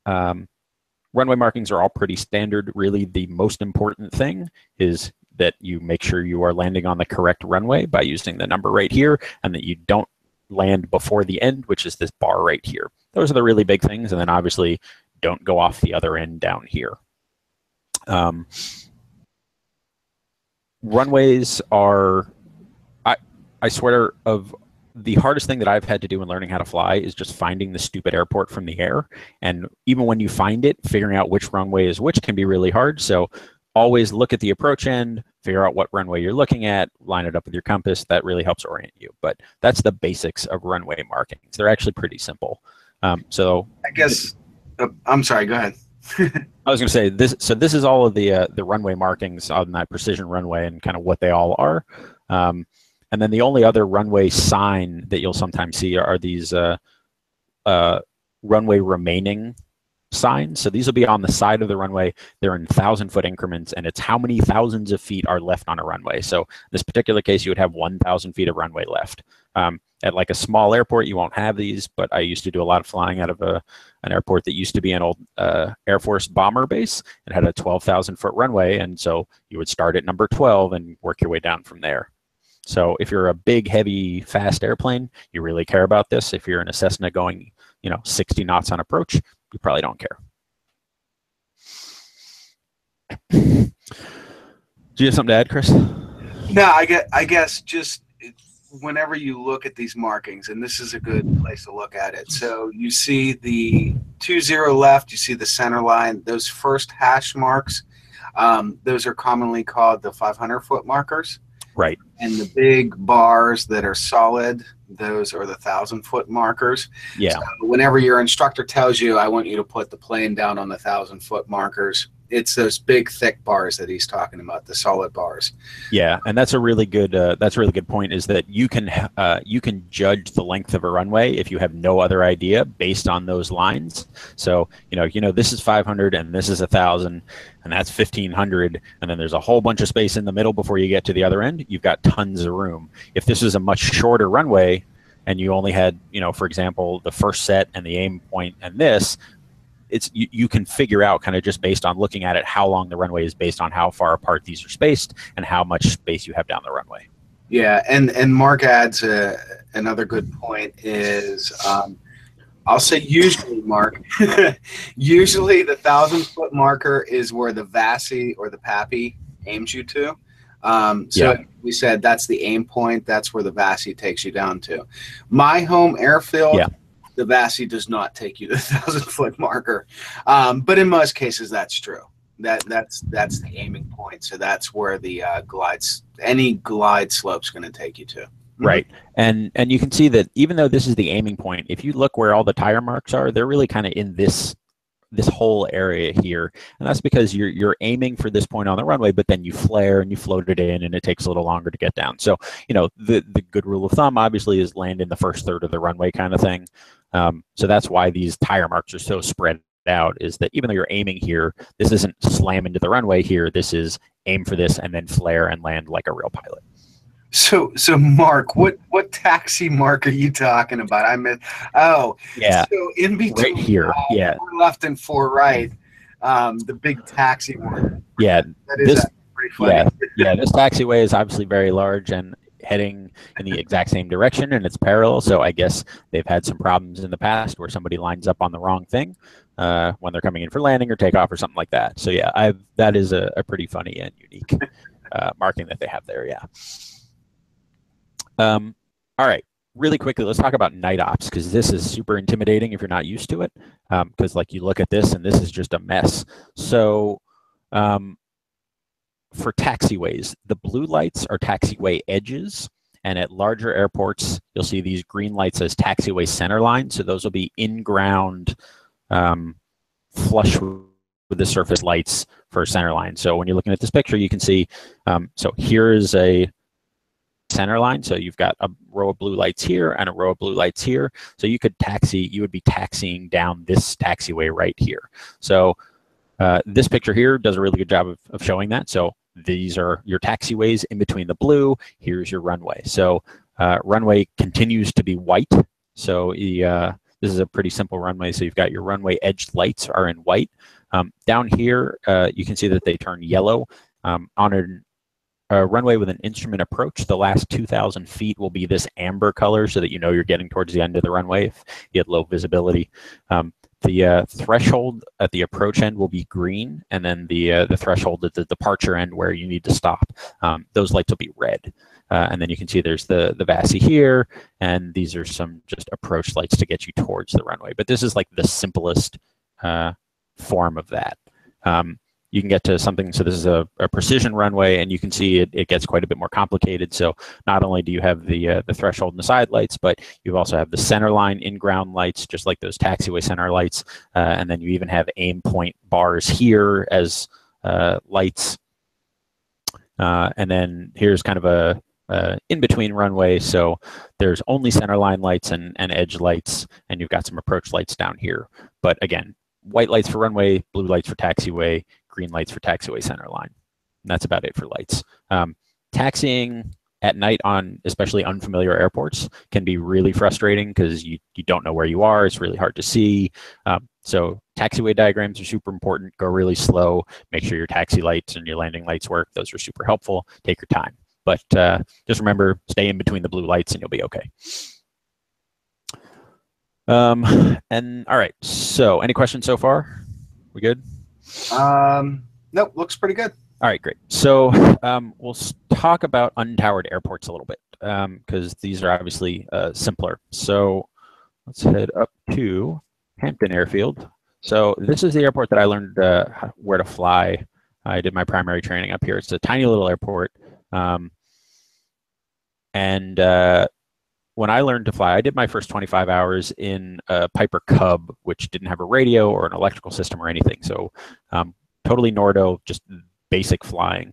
um, runway markings are all pretty standard. Really, the most important thing is that you make sure you are landing on the correct runway by using the number right here, and that you don't land before the end, which is this bar right here. Those are the really big things, and then obviously don't go off the other end down here. Um, Runways are, I, I swear, of the hardest thing that I've had to do in learning how to fly is just finding the stupid airport from the air. And even when you find it, figuring out which runway is which can be really hard. So always look at the approach end, figure out what runway you're looking at, line it up with your compass. That really helps orient you. But that's the basics of runway markings. They're actually pretty simple. Um, so I guess, uh, I'm sorry, go ahead. I was going to say this. So this is all of the, uh, the runway markings on that precision runway and kind of what they all are. Um, and then the only other runway sign that you'll sometimes see are these uh, uh, runway remaining signs. So these will be on the side of the runway. They're in thousand foot increments, and it's how many thousands of feet are left on a runway. So in this particular case, you would have one thousand feet of runway left. Um, at like a small airport, you won't have these, but I used to do a lot of flying out of a, an airport that used to be an old uh, Air Force bomber base. It had a twelve thousand foot runway, and so you would start at number twelve and work your way down from there. So if you're a big, heavy, fast airplane, you really care about this. If you're in a Cessna going, you know, sixty knots on approach, you probably don't care. Do you have something to add, Chris? No, I guess, I guess just whenever you look at these markings, and this is a good place to look at it. So you see the two zero left, you see the center line, those first hash marks, um, those are commonly called the five hundred foot markers. Right. And the big bars that are solid, those are the thousand foot markers. Yeah. So whenever your instructor tells you, I want you to put the plane down on the thousand foot markers, it's those big thick bars that he's talking about, the solid bars. Yeah, and that's a really good uh, that's a really good point, is that you can uh, you can judge the length of a runway if you have no other idea based on those lines. So you know you know this is five hundred and this is a thousand and that's fifteen hundred, and then there's a whole bunch of space in the middle before you get to the other end. You've got tons of room. If this is a much shorter runway and you only had you know for example the first set and the aim point and this, It's you, you can figure out kind of just based on looking at it how long the runway is based on how far apart these are spaced and how much space you have down the runway. Yeah, and and Mark adds uh, another good point is um, I'll say usually, Mark, usually the thousand foot marker is where the V A S I or the PAPI aims you to. Um, so yeah. We said that's the aim point. That's where the V A S I takes you down to. My home airfield. Yeah. The V A S I does not take you to the thousand foot marker, um, but in most cases that's true. That that's that's the aiming point. So that's where the uh, glides, any glide slope's going to take you to. Right, and and you can see that even though this is the aiming point, if you look where all the tire marks are, they're really kind of in this this whole area here, and that's because you're you're aiming for this point on the runway, but then you flare and you float it in, and it takes a little longer to get down. So you know the the good rule of thumb obviously is land in the first third of the runway kind of thing. Um, so that's why these tire marks are so spread out, is that even though you're aiming here, this isn't slam into the runway here. This is aim for this and then flare and land like a real pilot. So, so Mark, what, what taxi mark are you talking about? I meant, oh, yeah. So in between right here, uh, yeah. Four left and four right, um, the big taxi one. Yeah. That is this, pretty funny. Yeah, yeah, this taxiway is obviously very large and heading in the exact same direction, and it's parallel. So I guess they've had some problems in the past where somebody lines up on the wrong thing uh, when they're coming in for landing or takeoff or something like that. So yeah, I've, that is a, a pretty funny and unique uh, marking that they have there. Yeah. Um, all right. Really quickly, let's talk about night ops, because this is super intimidating if you're not used to it. Because um, like you look at this and this is just a mess. So. Um, For taxiways, the blue lights are taxiway edges, and at larger airports, you'll see these green lights as taxiway center lines. So those will be in-ground, um, flush with the surface lights for center line. So when you're looking at this picture, you can see, um, so here is a center line. So you've got a row of blue lights here and a row of blue lights here. So you could taxi, you would be taxiing down this taxiway right here. So uh, this picture here does a really good job of, of showing that. So these are your taxiways in between the blue. Here's your runway. So uh, runway continues to be white. So the, uh, this is a pretty simple runway. So you've got your runway edge lights are in white. Um, down here, uh, you can see that they turn yellow. Um, on an, a runway with an instrument approach, the last two thousand feet will be this amber color so that you know you're getting towards the end of the runway if you have low visibility. Um, The uh, threshold at the approach end will be green, and then the uh, the threshold at the departure end where you need to stop, um, those lights will be red. Uh, and then you can see there's the, the V A S I here, and these are some just approach lights to get you towards the runway. But this is like the simplest uh, form of that. Um, you can get to something, so this is a, a precision runway, and you can see it, it gets quite a bit more complicated. So not only do you have the uh, the threshold and the side lights, but you also have the center line in-ground lights, just like those taxiway center lights. Uh, and then you even have aim point bars here as uh, lights. Uh, and then here's kind of a Uh, in between runway, so there's only center line lights and, and edge lights, and you've got some approach lights down here. But again, white lights for runway, blue lights for taxiway, green lights for taxiway center line. And that's about it for lights. Um, taxiing at night on especially unfamiliar airports can be really frustrating because you, you don't know where you are. It's really hard to see. Um, so taxiway diagrams are super important. Go really slow. Make sure your taxi lights and your landing lights work. Those are super helpful. Take your time. But uh, just remember, stay in between the blue lights and you'll be okay. Um, and all right, so any questions so far? We good? Um, nope, looks pretty good. All right, great. So um, we'll talk about untowered airports a little bit because um, these are obviously uh, simpler. So let's head up to Hampton Airfield. So this is the airport that I learned uh, where to fly. I did my primary training up here. It's a tiny little airport. Um, and uh, when I learned to fly, I did my first twenty-five hours in a Piper Cub, which didn't have a radio or an electrical system or anything. So um, totally Nordo, just basic flying.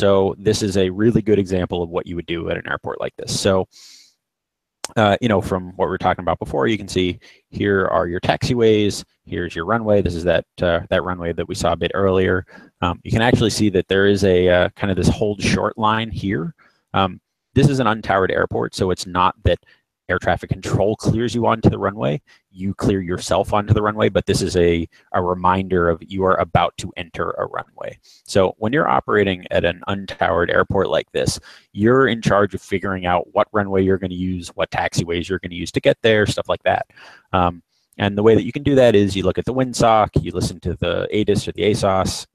So this is a really good example of what you would do at an airport like this. So, uh, you know, from what we were talking about before, you can see here are your taxiways. Here's your runway. This is that uh, that runway that we saw a bit earlier. Um, you can actually see that there is a uh, kind of this hold short line here. Um, this is an untowered airport, so it's not that air traffic control clears you onto the runway. You clear yourself onto the runway, but this is a, a reminder of you are about to enter a runway. So when you're operating at an untowered airport like this, you're in charge of figuring out what runway you're going to use, what taxiways you're going to use to get there, stuff like that. Um, And the way that you can do that is you look at the windsock, you listen to the A D I S or the A S O S.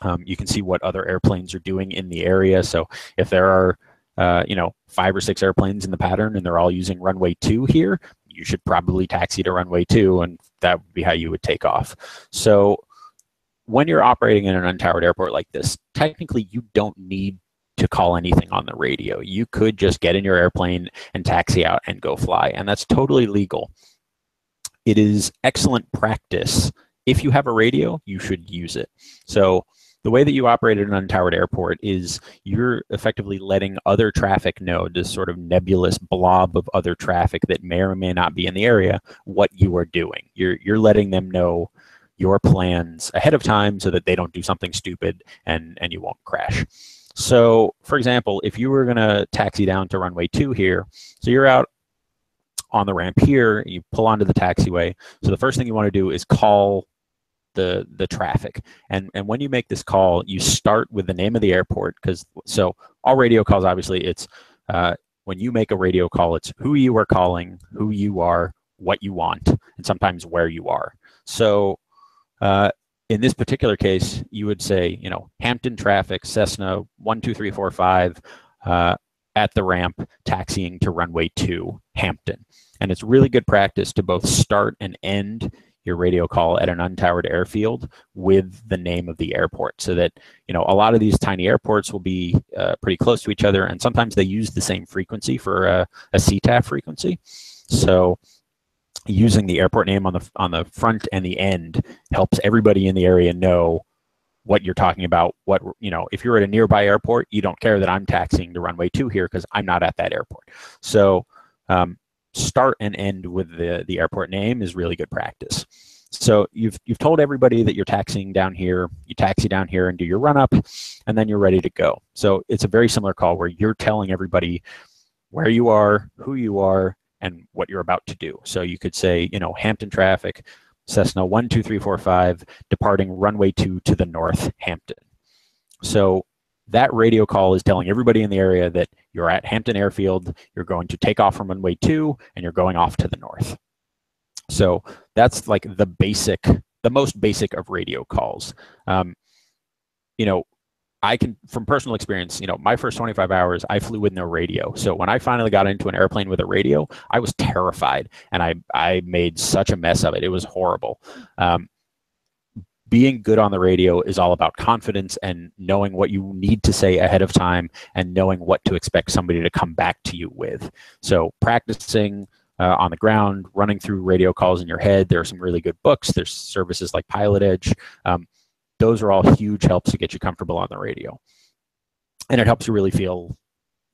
Um, you can see what other airplanes are doing in the area. So if there are, uh, you know, five or six airplanes in the pattern and they're all using runway two here, you should probably taxi to runway two, and that would be how you would take off. So when you're operating in an untowered airport like this, technically you don't need to call anything on the radio. You could just get in your airplane and taxi out and go fly, and that's totally legal. It is excellent practice. If you have a radio, you should use it. So the way that you operate at an untowered airport is you're effectively letting other traffic know, this sort of nebulous blob of other traffic that may or may not be in the area, what you are doing. You're, you're letting them know your plans ahead of time so that they don't do something stupid and, and you won't crash. So for example, if you were gonna taxi down to runway two here, so you're out on the ramp here, you pull onto the taxiway. So the first thing you want to do is call the the traffic. And and when you make this call, you start with the name of the airport, because so all radio calls, obviously, it's uh, when you make a radio call, it's who you are calling, who you are, what you want, and sometimes where you are. So uh, in this particular case, you would say, you know, Hampton traffic, Cessna one two three four five. Uh, at the ramp, taxiing to runway two, Hampton. And it's really good practice to both start and end your radio call at an untowered airfield with the name of the airport, so that, you know, a lot of these tiny airports will be uh, pretty close to each other, and sometimes they use the same frequency for a, a C TAF frequency. So using the airport name on the, on the front and the end helps everybody in the area know what you're talking about. What, you know, if you're at a nearby airport, you don't care that I'm taxiing to runway two here because I'm not at that airport. So um, start and end with the, the airport name is really good practice. So you've, you've told everybody that you're taxiing down here, you taxi down here and do your run up, and then you're ready to go. So it's a very similar call where you're telling everybody where you are, who you are, and what you're about to do. So you could say, you know, Hampton traffic, Cessna one two three four five, departing runway two to the north, Hampton. So that radio call is telling everybody in the area that you're at Hampton Airfield, you're going to take off from runway two, and you're going off to the north. So that's like the basic, the most basic of radio calls. Um, you know, I can, from personal experience, you know, my first twenty-five hours, I flew with no radio. So when I finally got into an airplane with a radio, I was terrified, and I, I made such a mess of it. It was horrible. Um, being good on the radio is all about confidence and knowing what you need to say ahead of time and knowing what to expect somebody to come back to you with. So practicing uh, on the ground, running through radio calls in your head. There are some really good books. There's services like Pilot Edge. Um, Those are all huge helps to get you comfortable on the radio. And it helps you really feel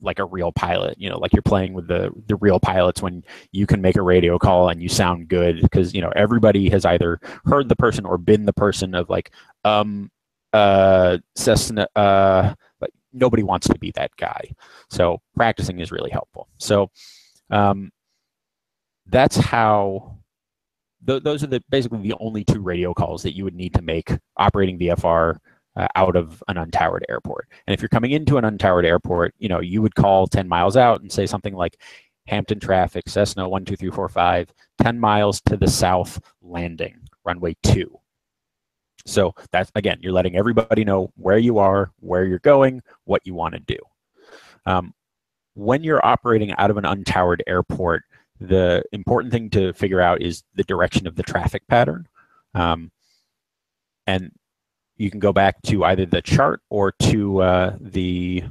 like a real pilot, you know, like you're playing with the, the real pilots when you can make a radio call and you sound good, because, you know, everybody has either heard the person or been the person of like, um, uh, Cessna, uh, like nobody wants to be that guy. So practicing is really helpful. So um, that's how... Those are the basically the only two radio calls that you would need to make operating V F R uh, out of an untowered airport. And if you're coming into an untowered airport, you know, you would call ten miles out and say something like Hampton traffic, Cessna one two three four five, ten miles to the south landing, runway two. So that's, again, you're letting everybody know where you are, where you're going, what you want to do. Um, when you're operating out of an untowered airport, the important thing to figure out is the direction of the traffic pattern. Um, and you can go back to either the chart or to uh, the,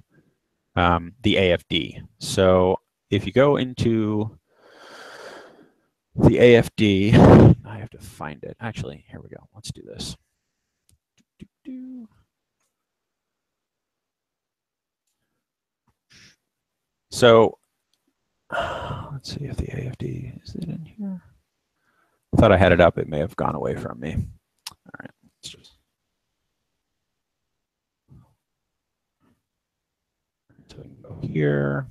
um, the A F D. So if you go into the A F D, I have to find it. Actually, here we go. Let's do this. Do, do, do. So let's see if the A F D is it in here. I thought I had it up. It may have gone away from me. All right. Let's just. So we can go here.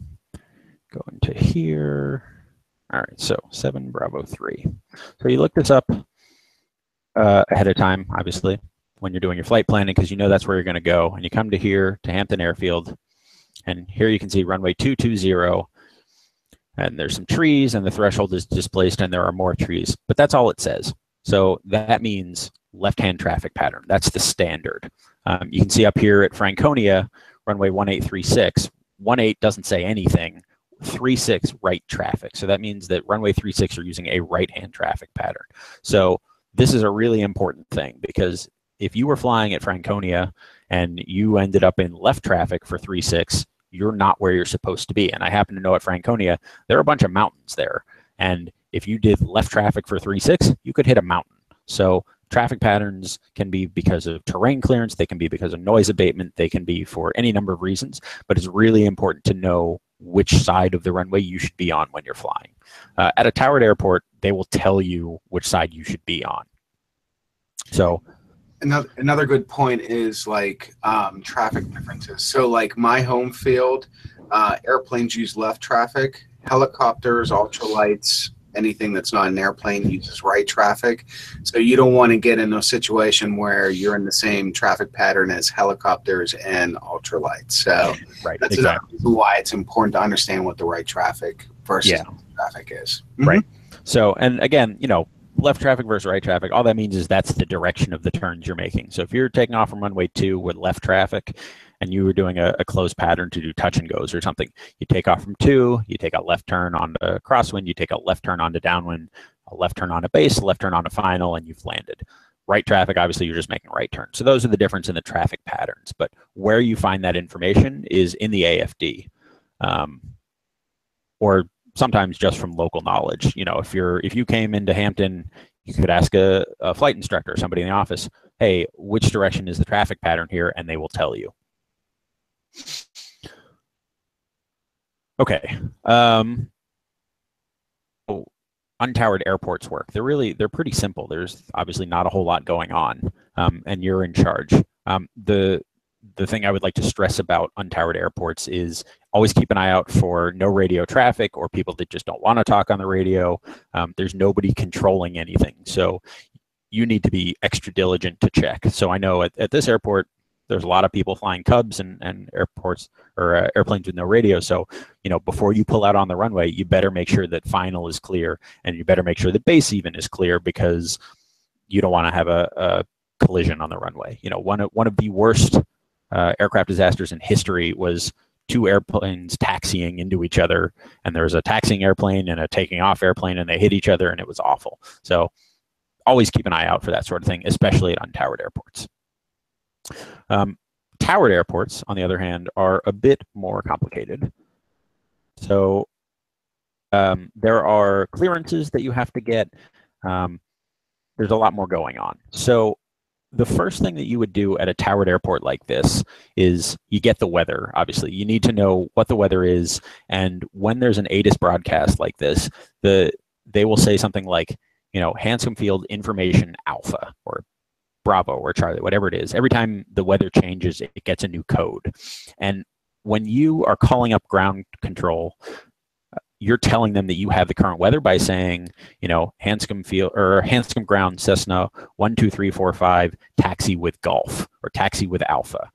Go into here. All right. So seven Bravo three. So you look this up uh, ahead of time, obviously, when you're doing your flight planning, because you know that's where you're going to go. And you come to here to Hampton Airfield. And here you can see runway two two zero. And there's some trees, and the threshold is displaced, and there are more trees. But that's all it says. So that means left-hand traffic pattern. That's the standard. Um, you can see up here at Franconia, runway one eight three six. one eight doesn't say anything. three six, right traffic. So that means that runway three six are using a right-hand traffic pattern. So this is a really important thing, because if you were flying at Franconia and you ended up in left traffic for three six, you're not where you're supposed to be. And I happen to know at Franconia, there are a bunch of mountains there. And if you did left traffic for three six, you could hit a mountain. So traffic patterns can be because of terrain clearance. They can be because of noise abatement. They can be for any number of reasons. But it's really important to know which side of the runway you should be on when you're flying. Uh, at a towered airport, they will tell you which side you should be on. So Another, another good point is like um, traffic differences. So like my home field, uh, airplanes use left traffic, helicopters, ultralights, anything that's not an airplane uses right traffic. So you don't want to get in a situation where you're in the same traffic pattern as helicopters and ultralights. So right, that's exactly why it's important to understand what the right traffic versus yeah. traffic is. Mm-hmm. Right. So, and again, you know, left traffic versus right traffic, all that means is that's the direction of the turns you're making. So if you're taking off from runway two with left traffic and you were doing a, a closed pattern to do touch and goes or something, you take off from two, you take a left turn onto crosswind, you take a left turn onto downwind, a left turn onto base, a left turn onto final, and you've landed. Right traffic, obviously, you're just making right turns. So those are the difference in the traffic patterns. But where you find that information is in the A F D. Um, or sometimes just from local knowledge. You know, if you're if you came into Hampton, you could ask a, a flight instructor or somebody in the office, hey, which direction is the traffic pattern here? And they will tell you. Okay. Um, so untowered airports work. They're really, they're pretty simple. There's obviously not a whole lot going on, um, and you're in charge. Um, the The thing I would like to stress about untowered airports is always keep an eye out for no radio traffic or people that just don't want to talk on the radio. Um, there's nobody controlling anything. So you need to be extra diligent to check. So I know at, at this airport, there's a lot of people flying Cubs and, and airports or uh, airplanes with no radio. So, you know, before you pull out on the runway, you better make sure that final is clear, and you better make sure that base even is clear, because you don't want to have a, a collision on the runway. You know, one of, one of the worst uh, aircraft disasters in history was two airplanes taxiing into each other, and there was a taxiing airplane and a taking off airplane, and they hit each other, and it was awful. So always keep an eye out for that sort of thing, especially at untowered airports. Um, towered airports, on the other hand, are a bit more complicated. So um, there are clearances that you have to get. Um, there's a lot more going on. So the first thing that you would do at a towered airport like this is you get the weather, obviously. You need to know what the weather is, and when there's an A T I S broadcast like this, the they will say something like, you know, Hanscom Field Information Alpha, or Bravo, or Charlie, whatever it is. Every time the weather changes, it gets a new code. And when you are calling up ground control, you're telling them that you have the current weather by saying, you know, Hanscom Field or Hanscom Ground Cessna one two three four five taxi with Golf, or taxi with Alpha.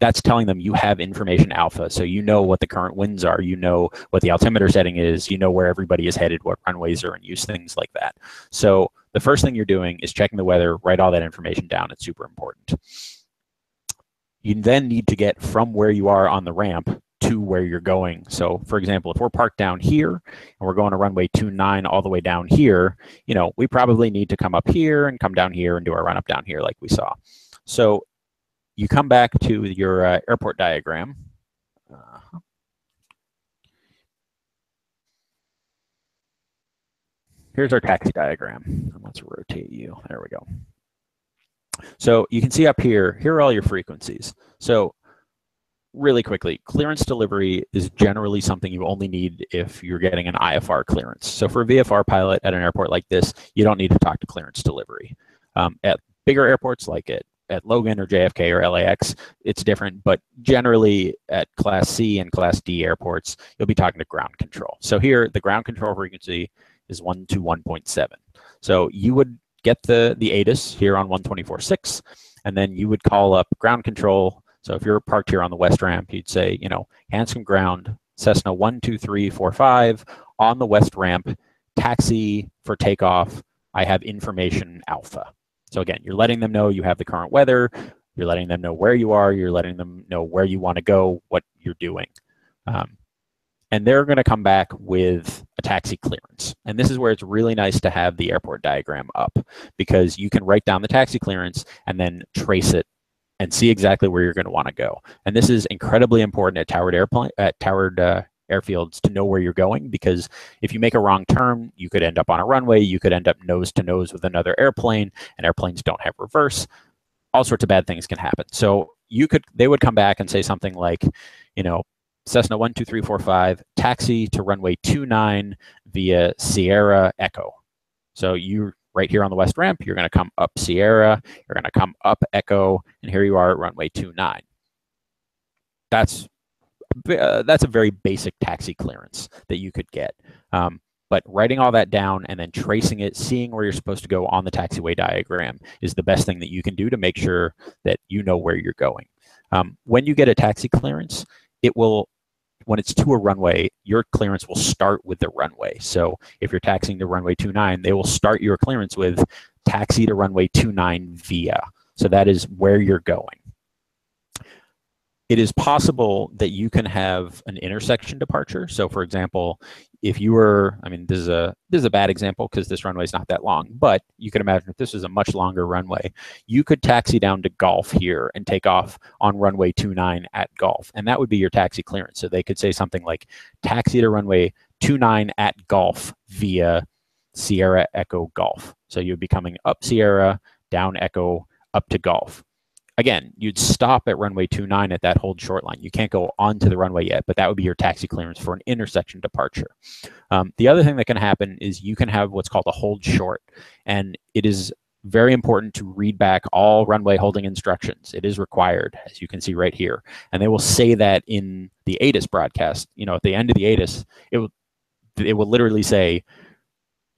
That's telling them you have information alpha, so you know what the current winds are, you know what the altimeter setting is, you know where everybody is headed, what runways are in use, things like that. So the first thing you're doing is checking the weather, write all that information down, it's super important. You then need to get from where you are on the ramp to where you're going. So for example, if we're parked down here and we're going to runway two nine all the way down here, you know, we probably need to come up here and come down here and do our run up down here like we saw. So you come back to your uh, airport diagram. Uh, here's our taxi diagram. Let's rotate you. There we go. So you can see up here, here are all your frequencies. So really quickly, clearance delivery is generally something you only need if you're getting an I F R clearance. So for a V F R pilot at an airport like this, you don't need to talk to clearance delivery. Um, at bigger airports like it, at Logan or J F K or L A X, it's different, but generally at Class C and Class D airports, you'll be talking to ground control. So here, the ground control frequency is one two one point seven. So you would get the, the A T I S here on one twenty-four point six, and then you would call up ground control. So if you're parked here on the west ramp, you'd say, you know, Hanscom Ground, Cessna one two three four five on the west ramp, taxi for takeoff, I have information alpha. So again, you're letting them know you have the current weather, you're letting them know where you are, you're letting them know where you want to go, what you're doing. Um, and they're going to come back with a taxi clearance. And this is where it's really nice to have the airport diagram up, because you can write down the taxi clearance and then trace it and see exactly where you're going to want to go. And this is incredibly important at towered airplane, at towered uh, airfields, to know where you're going, because if you make a wrong turn, you could end up on a runway, you could end up nose to nose with another airplane, and airplanes don't have reverse. All sorts of bad things can happen. So you could, they would come back and say something like, you know, Cessna one two three four five, taxi to runway two nine via Sierra Echo. So you're right here on the west ramp, you're going to come up Sierra, you're going to come up Echo, and here you are at runway two nine. That's Uh, that's a very basic taxi clearance that you could get. Um, but writing all that down and then tracing it, seeing where you're supposed to go on the taxiway diagram, is the best thing that you can do to make sure that you know where you're going. Um, when you get a taxi clearance, it will, when it's to a runway, your clearance will start with the runway. So if you're taxiing to runway two nine, they will start your clearance with taxi to runway two nine via. So that is where you're going. It is possible that you can have an intersection departure. So for example, if you were, I mean, this is a, this is a bad example because this runway is not that long, but you can imagine if this is a much longer runway, you could taxi down to Golf here and take off on runway two nine at Golf. And that would be your taxi clearance. So they could say something like taxi to runway two nine at Golf via Sierra Echo Golf. So you'd be coming up Sierra, down Echo, up to Golf. Again, you'd stop at runway two nine at that hold short line. You can't go onto the runway yet, but that would be your taxi clearance for an intersection departure. Um, the other thing that can happen is you can have what's called a hold short, and it is very important to read back all runway holding instructions. It is required, as you can see right here, and they will say that in the A T I S broadcast. You know, at the end of the A T I S, it will, it will literally say,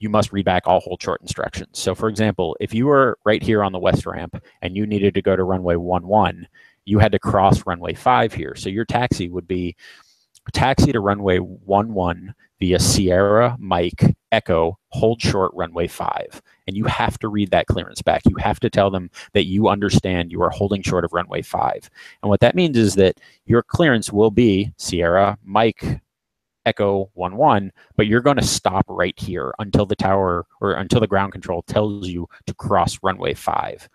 you must read back all hold short instructions. So for example, if you were right here on the west ramp and you needed to go to runway one one you had to cross runway five here. So your taxi would be taxi to runway one one via Sierra, Mike, Echo, hold short runway five. And you have to read that clearance back. You have to tell them that you understand you are holding short of runway five. And what that means is that your clearance will be Sierra, Mike, Echo, one one, but you're going to stop right here until the tower or until the ground control tells you to cross runway five.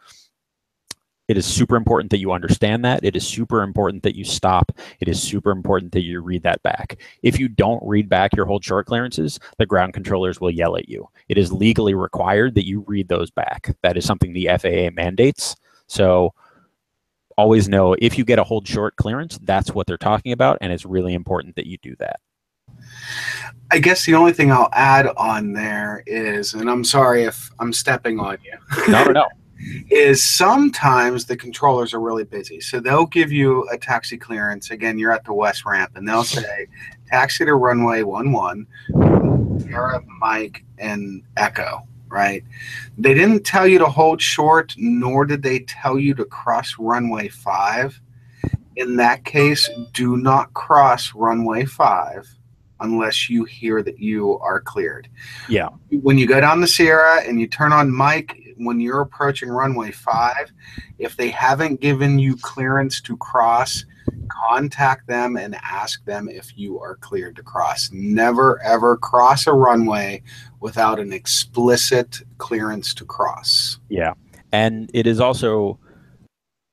It is super important that you understand that. It is super important that you stop. It is super important that you read that back. If you don't read back your hold short clearances, the ground controllers will yell at you. It is legally required that you read those back. That is something the F A A mandates. So always know if you get a hold short clearance, that's what they're talking about, and it's really important that you do that. I guess the only thing I'll add on there is, and I'm sorry if I'm stepping on you. No, no. Is sometimes the controllers are really busy. So they'll give you a taxi clearance. Again, you're at the west ramp, and they'll say, taxi to runway one one, Sierra, Mike, and Echo, right? They didn't tell you to hold short, nor did they tell you to cross runway five. In that case, do not cross runway five unless you hear that you are cleared. Yeah. When you go down the Sierra and you turn on Mike, when you're approaching runway five, if they haven't given you clearance to cross, contact them and ask them if you are cleared to cross. Never, ever cross a runway without an explicit clearance to cross. Yeah. And it is also,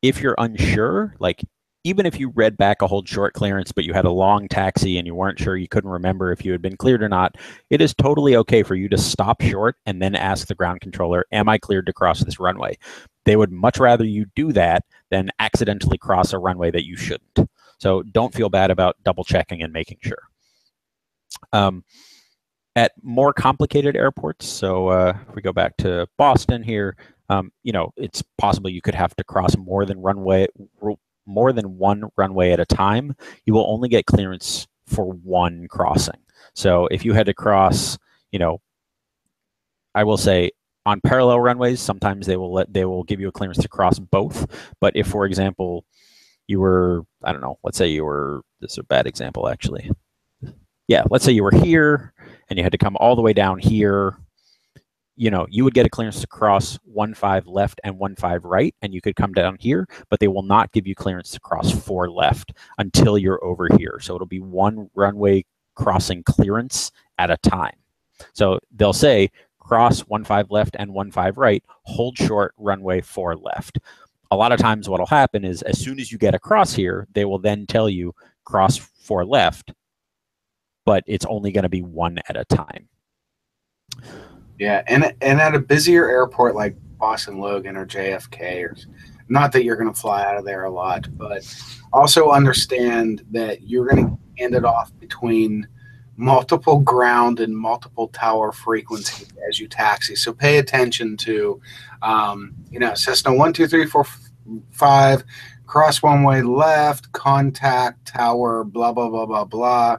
if you're unsure, like, even if you read back a hold short clearance, but you had a long taxi and you weren't sure, you couldn't remember if you had been cleared or not, it is totally okay for you to stop short and then ask the ground controller, am I cleared to cross this runway? They would much rather you do that than accidentally cross a runway that you shouldn't. So don't feel bad about double checking and making sure. Um, at more complicated airports, so uh, if we go back to Boston here, um, you know, it's possible you could have to cross more than runway, more than one runway at a time. You will only get clearance for one crossing. So if you had to cross, you know, I will say on parallel runways, sometimes they will let, they will give you a clearance to cross both. But if, for example, you were, I don't know, let's say you were, this is a bad example actually. Yeah, let's say you were here and you had to come all the way down here, you know, you would get a clearance to cross one five left and one five right, and you could come down here, but they will not give you clearance to cross four left until you're over here. So it'll be one runway crossing clearance at a time. So they'll say cross one five left and one five right, hold short runway four left. A lot of times what'll happen is as soon as you get across here, they will then tell you cross four left, but it's only going to be one at a time. Yeah, and and at a busier airport like Boston Logan or J F K, or not that you're going to fly out of there a lot, but also understand that you're going to hand it off between multiple ground and multiple tower frequencies as you taxi. So pay attention to, um, you know, Cessna one two three four five, cross one way left, contact tower, blah blah blah blah blah.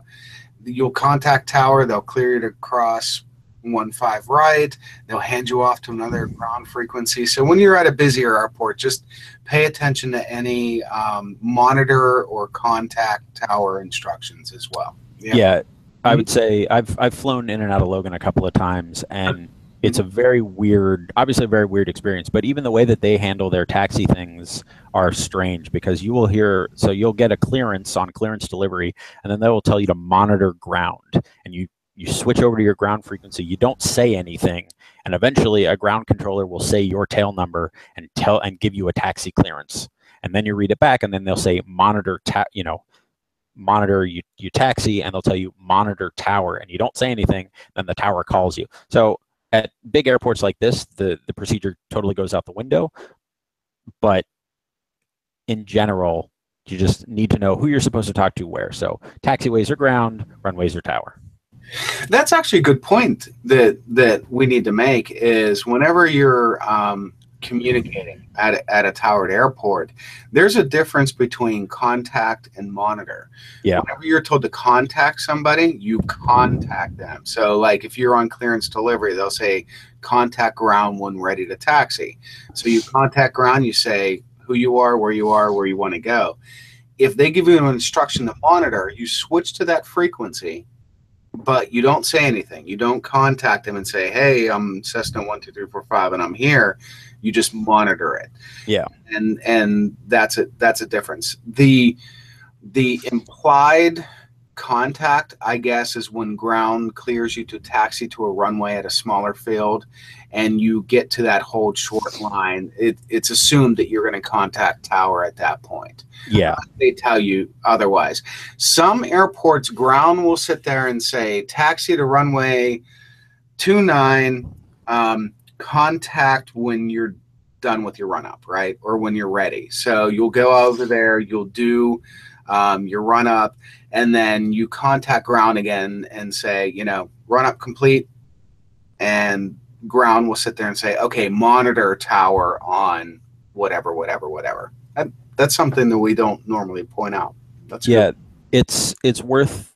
You'll contact tower, they'll clear you to cross one five right, they'll hand you off to another ground frequency. So when you're at a busier airport, just pay attention to any um, monitor or contact tower instructions as well. Yeah. Yeah, I would say I've, I've flown in and out of Logan a couple of times, and it's a very weird, obviously a very weird experience, but even the way that they handle their taxi things are strange, because you will hear, so you'll get a clearance on clearance delivery, and then they will tell you to monitor ground, and you You switch over to your ground frequency, you don't say anything, and eventually a ground controller will say your tail number and tell and give you a taxi clearance. And then you read it back, and then they'll say monitor ta you know, monitor you, you taxi, and they'll tell you monitor tower, and you don't say anything, then the tower calls you. So at big airports like this, the, the procedure totally goes out the window. But in general, you just need to know who you're supposed to talk to where. So taxiways are ground, runways are tower. That's actually a good point that that we need to make is whenever you're um, communicating at a, at a towered airport, there's a difference between contact and monitor. Yeah. Whenever you're told to contact somebody, you contact them. So like if you're on clearance delivery, they'll say contact ground when ready to taxi. So you contact ground, you say who you are, where you are, where you want to go. If they give you an instruction to monitor, you switch to that frequency, but you don't say anything. You don't contact them and say, hey, I'm Cessna one two three four five and I'm here. You just monitor it. Yeah. And and that's a that's a difference. The the implied contact, I guess, is when ground clears you to taxi to a runway at a smaller field and you get to that hold short line. It, it's assumed that you're going to contact tower at that point. Yeah. They tell you otherwise. Some airports, ground will sit there and say, taxi to runway two nine, um, contact when you're done with your run up, right? Or when you're ready. So you'll go over there, you'll do um, your run up, and then you contact ground again and say, you know, run up complete, and ground will sit there and say, okay, monitor tower on whatever, whatever, whatever. That, that's something that we don't normally point out. That's yeah, good. it's it's worth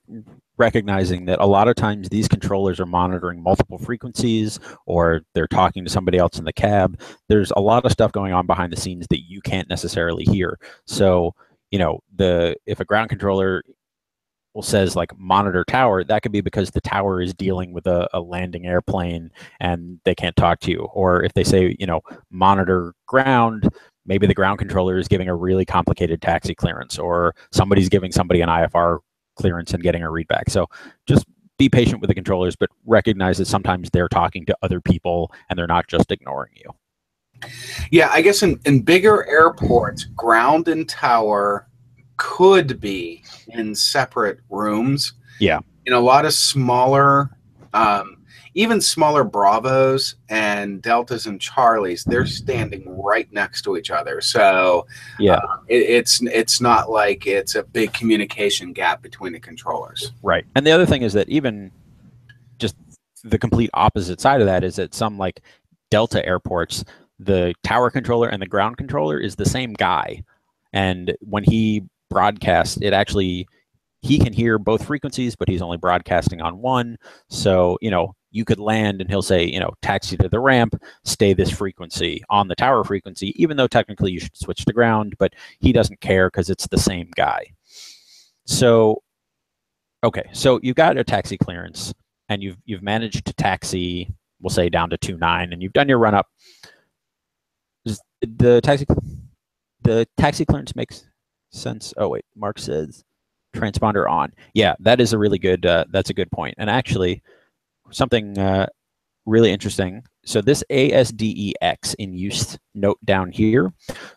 recognizing that a lot of times these controllers are monitoring multiple frequencies, or they're talking to somebody else in the cab. There's a lot of stuff going on behind the scenes that you can't necessarily hear. So, you know, the if a ground controller says like monitor tower, that could be because the tower is dealing with a, a landing airplane and they can't talk to you. Or if they say, you know, monitor ground, maybe the ground controller is giving a really complicated taxi clearance, or somebody's giving somebody an I F R clearance and getting a readback. So just be patient with the controllers, but recognize that sometimes they're talking to other people and they're not just ignoring you. Yeah, I guess in, in bigger airports, ground and tower could be in separate rooms. Yeah. In a lot of smaller, um, even smaller Bravos and Deltas and Charlies, they're standing right next to each other. So yeah, uh, it, it's it's not like it's a big communication gap between the controllers. Right. And the other thing is that even just the complete opposite side of that is that some like Delta airports, the tower controller and the ground controller is the same guy. And when he broadcast, it actually, he can hear both frequencies, but he's only broadcasting on one. So, you know, you could land and he'll say, you know, taxi to the ramp, stay this frequency on the tower frequency, even though technically you should switch to ground, but he doesn't care because it's the same guy. So, okay, so you've got a taxi clearance and you've, you've managed to taxi, we'll say down to two nine, and you've done your run up. The taxi, the taxi clearance makes sense. Oh wait, Mark says transponder on. Yeah, that is a really good, uh, that's a good point. And actually something uh, really interesting. So this A S D E X in use note down here.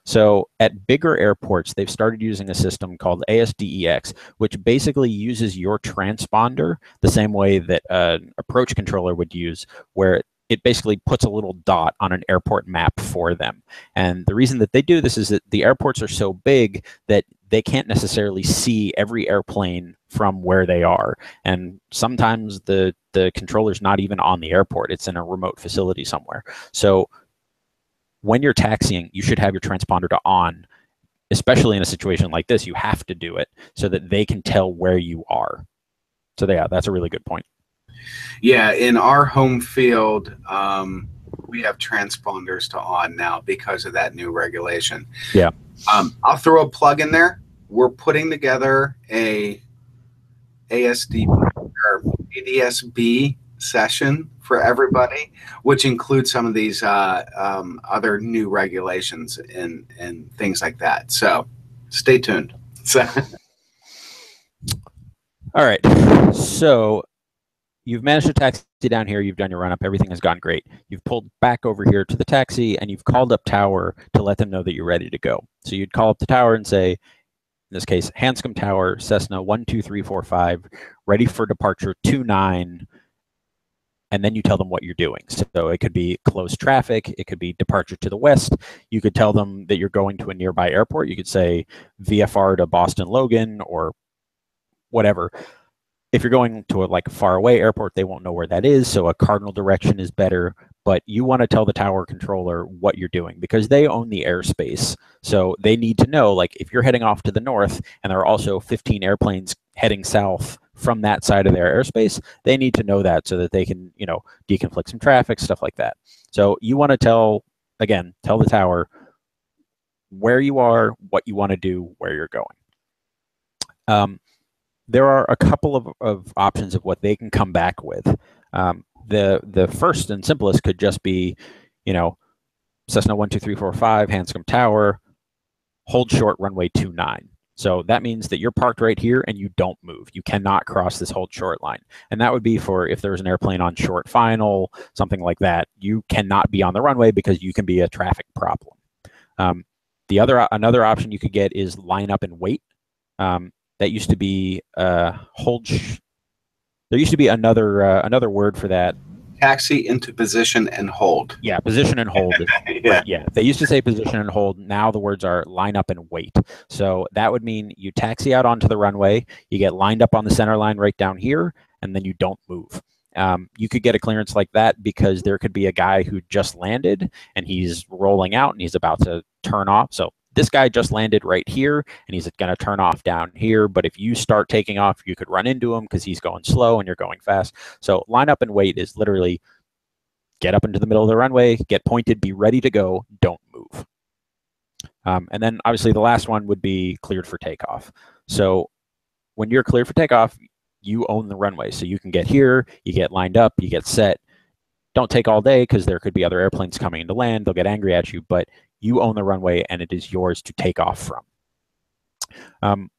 So at bigger airports, they've started using a system called A S D E X, which basically uses your transponder the same way that an approach controller would use, where it basically puts a little dot on an airport map for them. And the reason that they do this is that the airports are so big that they can't necessarily see every airplane from where they are. And sometimes the, the controller's not even on the airport. It's in a remote facility somewhere. So when you're taxiing, you should have your transponder to on, especially in a situation like this. You have to do it so that they can tell where you are. So yeah, that's a really good point. Yeah, in our home field, um, we have transponders to on now because of that new regulation. Yeah. Um, I'll throw a plug in there. We're putting together a A S D or A D S B session for everybody, which includes some of these uh, um, other new regulations and, and things like that. So stay tuned. So. All right. So you've managed to taxi down here, you've done your run up, everything has gone great. You've pulled back over here to the taxi and you've called up tower to let them know that you're ready to go. So you'd call up the tower and say, in this case, Hanscom Tower, Cessna one two three four five, ready for departure two nine, and then you tell them what you're doing. So it could be closed traffic, it could be departure to the west. You could tell them that you're going to a nearby airport. You could say V F R to Boston Logan or whatever. If you're going to a like far away airport, they won't know where that is. So a cardinal direction is better, but you want to tell the tower controller what you're doing because they own the airspace. So they need to know, like if you're heading off to the north and there are also fifteen airplanes heading south from that side of their airspace, they need to know that so that they can, you know, deconflict some traffic, stuff like that. So you want to tell, again, tell the tower where you are, what you want to do, where you're going. Um, there are a couple of, of options of what they can come back with. Um, the the first and simplest could just be, you know, Cessna one two three four five, Hanscom Tower, hold short runway two nine. So that means that you're parked right here and you don't move. You cannot cross this hold short line. And that would be for if there's an airplane on short final, something like that. You cannot be on the runway because you can be a traffic problem. Um, the other another option you could get is line up and wait. Um, that used to be uh, hold. Sh there used to be another uh, another word for that. Taxi into position and hold. Yeah, position and hold. yeah. Right, yeah. They used to say position and hold. Now the words are line up and wait. So that would mean you taxi out onto the runway, you get lined up on the center line right down here, and then you don't move. Um, you could get a clearance like that because there could be a guy who just landed and he's rolling out and he's about to turn off. So this guy just landed right here and he's going to turn off down here. But if you start taking off, you could run into him because he's going slow and you're going fast. So line up and wait is literally get up into the middle of the runway, get pointed, be ready to go, don't move. Um, and then obviously the last one would be cleared for takeoff. So when you're cleared for takeoff, you own the runway. So you can get here, you get lined up, you get set. Don't take all day because there could be other airplanes coming to land. They'll get angry at you, but you own the runway and it is yours to take off from. Um,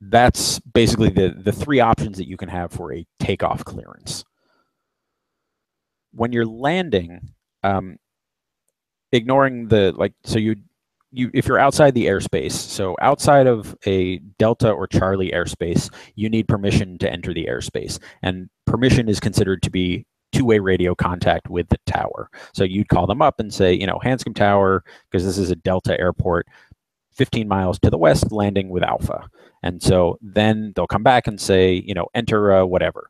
that's basically the, the three options that you can have for a takeoff clearance. When you're landing, um, ignoring the, like, so you, you, if you're outside the airspace, so outside of a Delta or Charlie airspace, you need permission to enter the airspace. And permission is considered to be two-way radio contact with the tower. So you'd call them up and say, you know, Hanscom Tower, because this is a Delta airport, fifteen miles to the west, landing with Alpha. And so then they'll come back and say, you know, enter uh, whatever.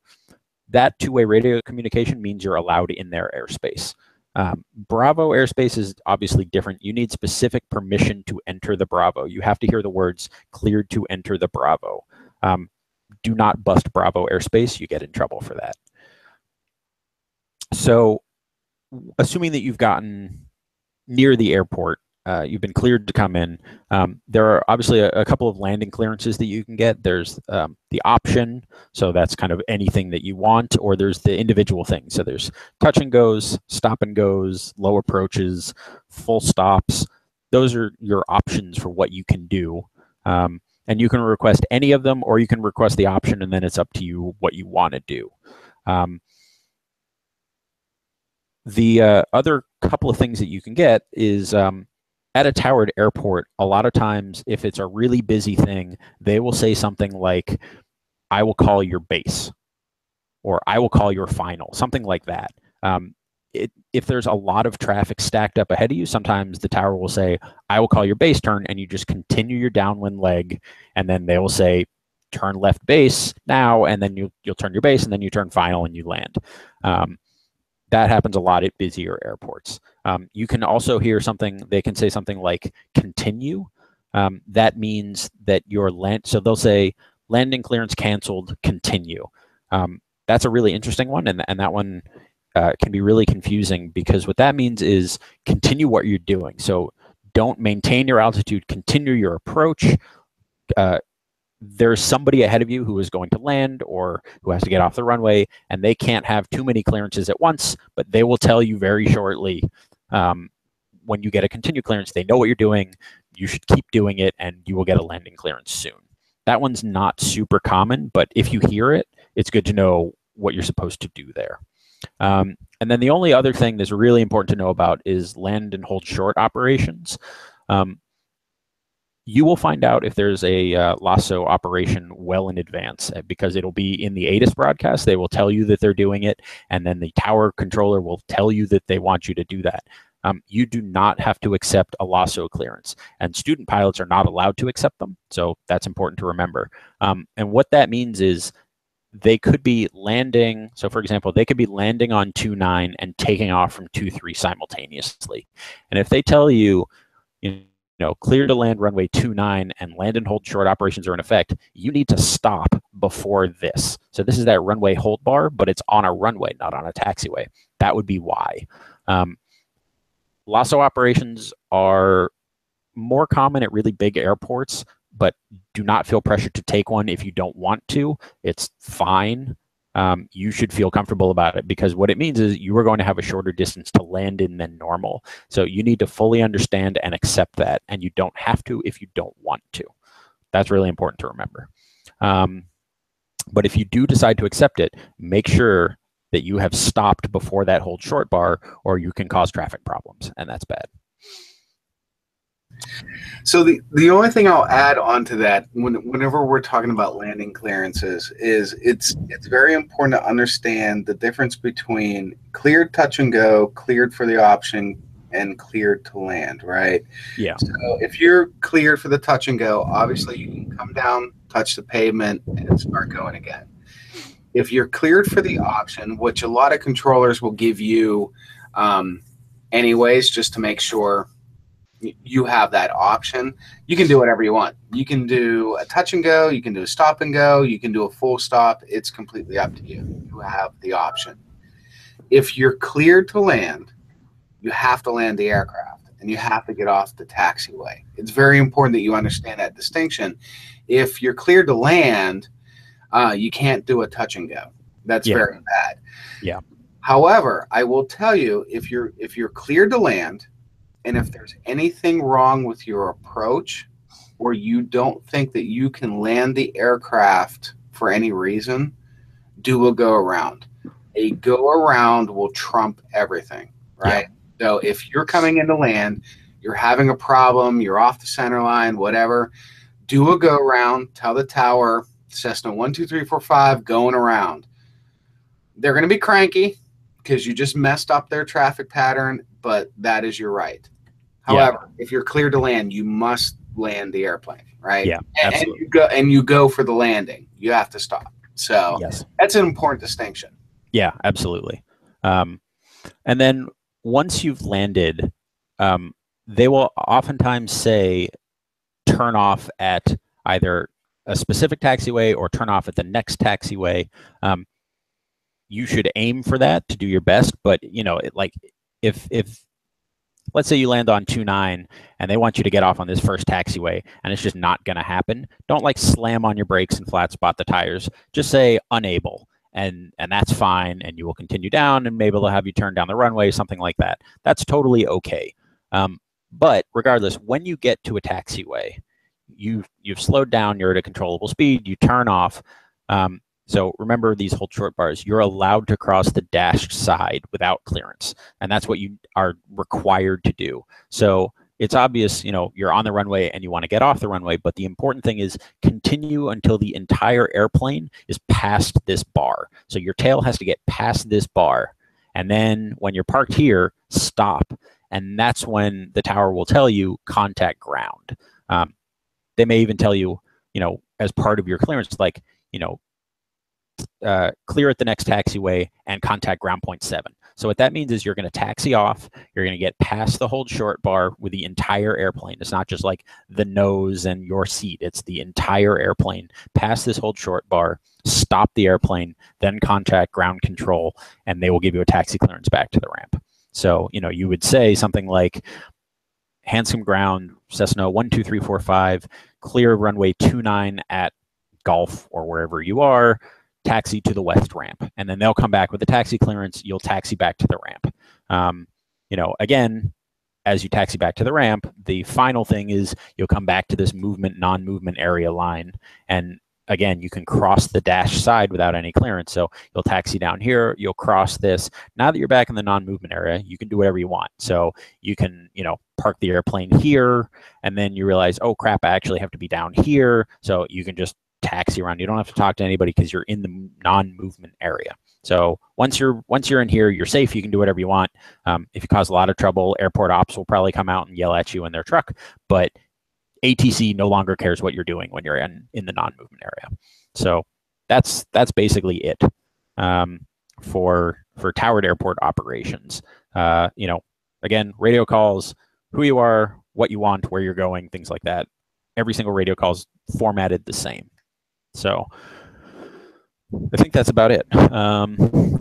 That two-way radio communication means you're allowed in their airspace. Um, Bravo airspace is obviously different. You need specific permission to enter the Bravo. You have to hear the words cleared to enter the Bravo. Um, do not bust Bravo airspace. You get in trouble for that. So assuming that you've gotten near the airport, uh, you've been cleared to come in, um, there are obviously a, a couple of landing clearances that you can get. There's um, the option, so that's kind of anything that you want, or there's the individual thing. So there's touch and goes, stop and goes, low approaches, full stops. Those are your options for what you can do. Um, and you can request any of them, or you can request the option, and then it's up to you what you want to do. Um, The uh, other couple of things that you can get is um, at a towered airport, a lot of times if it's a really busy thing, they will say something like, I will call your base, or I will call your final, something like that. Um, it, if there's a lot of traffic stacked up ahead of you, sometimes the tower will say, I will call your base turn, and you just continue your downwind leg, and then they will say, turn left base now, and then you, you'll turn your base, and then you turn final, and you land. Um, That happens a lot at busier airports. Um, you can also hear something, they can say something like continue. Um, that means that your land, so they'll say landing clearance canceled, continue. Um, that's a really interesting one. And, and that one uh, can be really confusing because what that means is continue what you're doing. So don't maintain your altitude, continue your approach. Uh, there's somebody ahead of you who is going to land or who has to get off the runway, and they can't have too many clearances at once, but they will tell you very shortly um, when you get a continue clearance, they know what you're doing, you should keep doing it, and you will get a landing clearance soon. That one's not super common, but if you hear it, it's good to know what you're supposed to do there. Um, and then the only other thing that's really important to know about is land and hold short operations. Um, You will find out if there's a uh, L A S O operation well in advance because it'll be in the A T I S broadcast. They will tell you that they're doing it, and then the tower controller will tell you that they want you to do that. Um, you do not have to accept a L A S O clearance, and student pilots are not allowed to accept them, so that's important to remember. Um, and what that means is they could be landing, so for example, they could be landing on two nine and taking off from two three simultaneously. And if they tell you, you know, You know, clear to land runway two nine and land and hold short operations are in effect, you need to stop before this. So this is that runway hold bar, but it's on a runway, not on a taxiway. That would be why. Um, L A S O operations are more common at really big airports, but do not feel pressure to take one if you don't want to. It's fine. Um, you should feel comfortable about it, because what it means is you are going to have a shorter distance to land in than normal. So you need to fully understand and accept that, and you don't have to if you don't want to. That's really important to remember. Um, but if you do decide to accept it, make sure that you have stopped before that hold short bar, or you can cause traffic problems, and that's bad. So the, the only thing I'll add on to that, when, whenever we're talking about landing clearances, is it's it's very important to understand the difference between cleared touch and go, cleared for the option, and cleared to land, right? Yeah. So if you're cleared for the touch and go, obviously you can come down, touch the pavement, and start going again. If you're cleared for the option, which a lot of controllers will give you um, anyways, just to make sure you have that option, you can do whatever you want. You can do a touch and go, you can do a stop and go, you can do a full stop. It's completely up to you. You have the option. If you're cleared to land, you have to land the aircraft and you have to get off the taxiway. It's very important that you understand that distinction. If you're cleared to land, uh, you can't do a touch and go. That's yeah. very bad. Yeah. However, I will tell you, if you're if you're cleared to land, and if there's anything wrong with your approach, or you don't think that you can land the aircraft for any reason, do a go around. A go around will trump everything, right? Yeah. So if you're coming into land, you're having a problem, you're off the center line, whatever, do a go around, tell the tower, Cessna one two three four five, going around. They're going to be cranky because you just messed up their traffic pattern, but that is your right. However, yeah. if you're cleared to land, you must land the airplane, right? Yeah, and, and you go and you go for the landing. You have to stop. So yes. that's an important distinction. Yeah, absolutely. Um, and then once you've landed, um, they will oftentimes say, turn off at either a specific taxiway or turn off at the next taxiway. Um, you should aim for that to do your best, but you know, it, like if if. Let's say you land on two nine and they want you to get off on this first taxiway and it's just not going to happen. Don't like slam on your brakes and flat spot the tires. Just say unable and, and that's fine. And you will continue down and maybe they'll have you turn down the runway, something like that. That's totally okay. Um, but regardless, when you get to a taxiway, you, you've slowed down, you're at a controllable speed, you turn off. Um, So remember these hold short bars, you're allowed to cross the dashed side without clearance. And that's what you are required to do. So it's obvious, you know, you're on the runway and you want to get off the runway, but the important thing is continue until the entire airplane is past this bar. So your tail has to get past this bar. And then when you're parked here, stop. And that's when the tower will tell you contact ground. Um, they may even tell you, you know, as part of your clearance, like, you know, Uh, clear at the next taxiway and contact ground point seven. So what that means is you're going to taxi off, you're going to get past the hold short bar with the entire airplane. It's not just like the nose and your seat, it's the entire airplane. Pass this hold short bar, stop the airplane, then contact ground control, and they will give you a taxi clearance back to the ramp. So, you know, you would say something like, Handsome ground, Cessna one two three four five, clear runway two nine at Gulf or wherever you are, taxi to the west ramp, and then they'll come back with the taxi clearance. You'll taxi back to the ramp. Um, you know, again, as you taxi back to the ramp, the final thing is you'll come back to this movement, non-movement area line. And again, you can cross the dash side without any clearance. So you'll taxi down here, you'll cross this. Now that you're back in the non-movement area, you can do whatever you want. So you can, you know, park the airplane here, and then you realize, oh crap, I actually have to be down here. So you can just taxi around. You don't have to talk to anybody because you're in the non-movement area. So once you're once you're in here, you're safe. You can do whatever you want. Um, if you cause a lot of trouble, airport ops will probably come out and yell at you in their truck. But A T C no longer cares what you're doing when you're in in the non-movement area. So that's that's basically it um, for for towered airport operations. Uh, you know, again, radio calls, who you are, what you want, where you're going, things like that. Every single radio call is formatted the same. So I think that's about it. Um,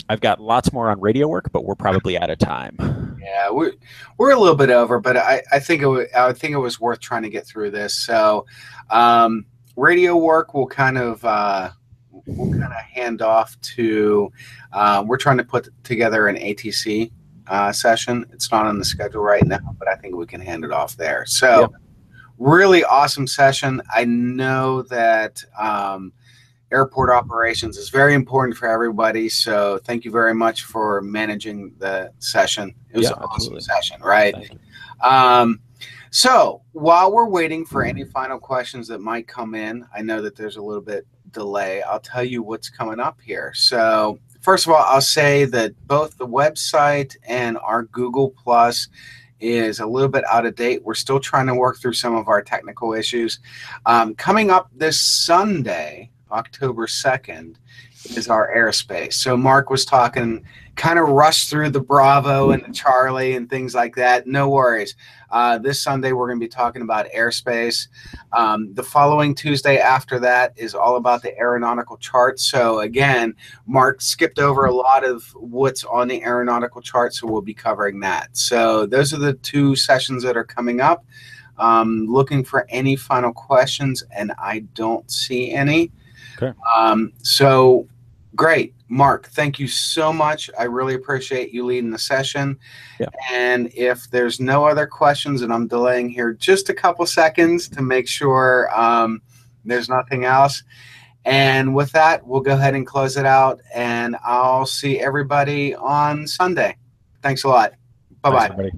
I've got lots more on radio work, but we're probably out of time. Yeah, we're we're a little bit over, but I I think it w I think it was worth trying to get through this. So, um, radio work will kind of uh, we'll kind of hand off to. Uh, we're trying to put together an A T C uh, session. It's not on the schedule right now, but I think we can hand it off there. So, yep. Really awesome session. I know that. Um, Airport operations is very important for everybody, so thank you very much for managing the session. It was yeah, an absolutely. awesome session, right? Um, so while we're waiting for any final questions that might come in, I know that there's a little bit delay. I'll tell you what's coming up here. So first of all, I'll say that both the website and our Google Plus is a little bit out of date. We're still trying to work through some of our technical issues. Um, coming up this Sunday, October second, is our airspace. So Mark was talking, kind of rushed through the Bravo and the Charlie and things like that. No worries. Uh, this Sunday we're going to be talking about airspace. Um, the following Tuesday after that is all about the aeronautical chart. So again, Mark skipped over a lot of what's on the aeronautical chart, so we'll be covering that. So those are the two sessions that are coming up. Um, looking for any final questions, and I don't see any. Okay. Um, so great, Mark, thank you so much. I really appreciate you leading the session. Yeah. And if there's no other questions, and I'm delaying here just a couple seconds to make sure um, there's nothing else. And with that, we'll go ahead and close it out, and I'll see everybody on Sunday. Thanks a lot. Bye-bye.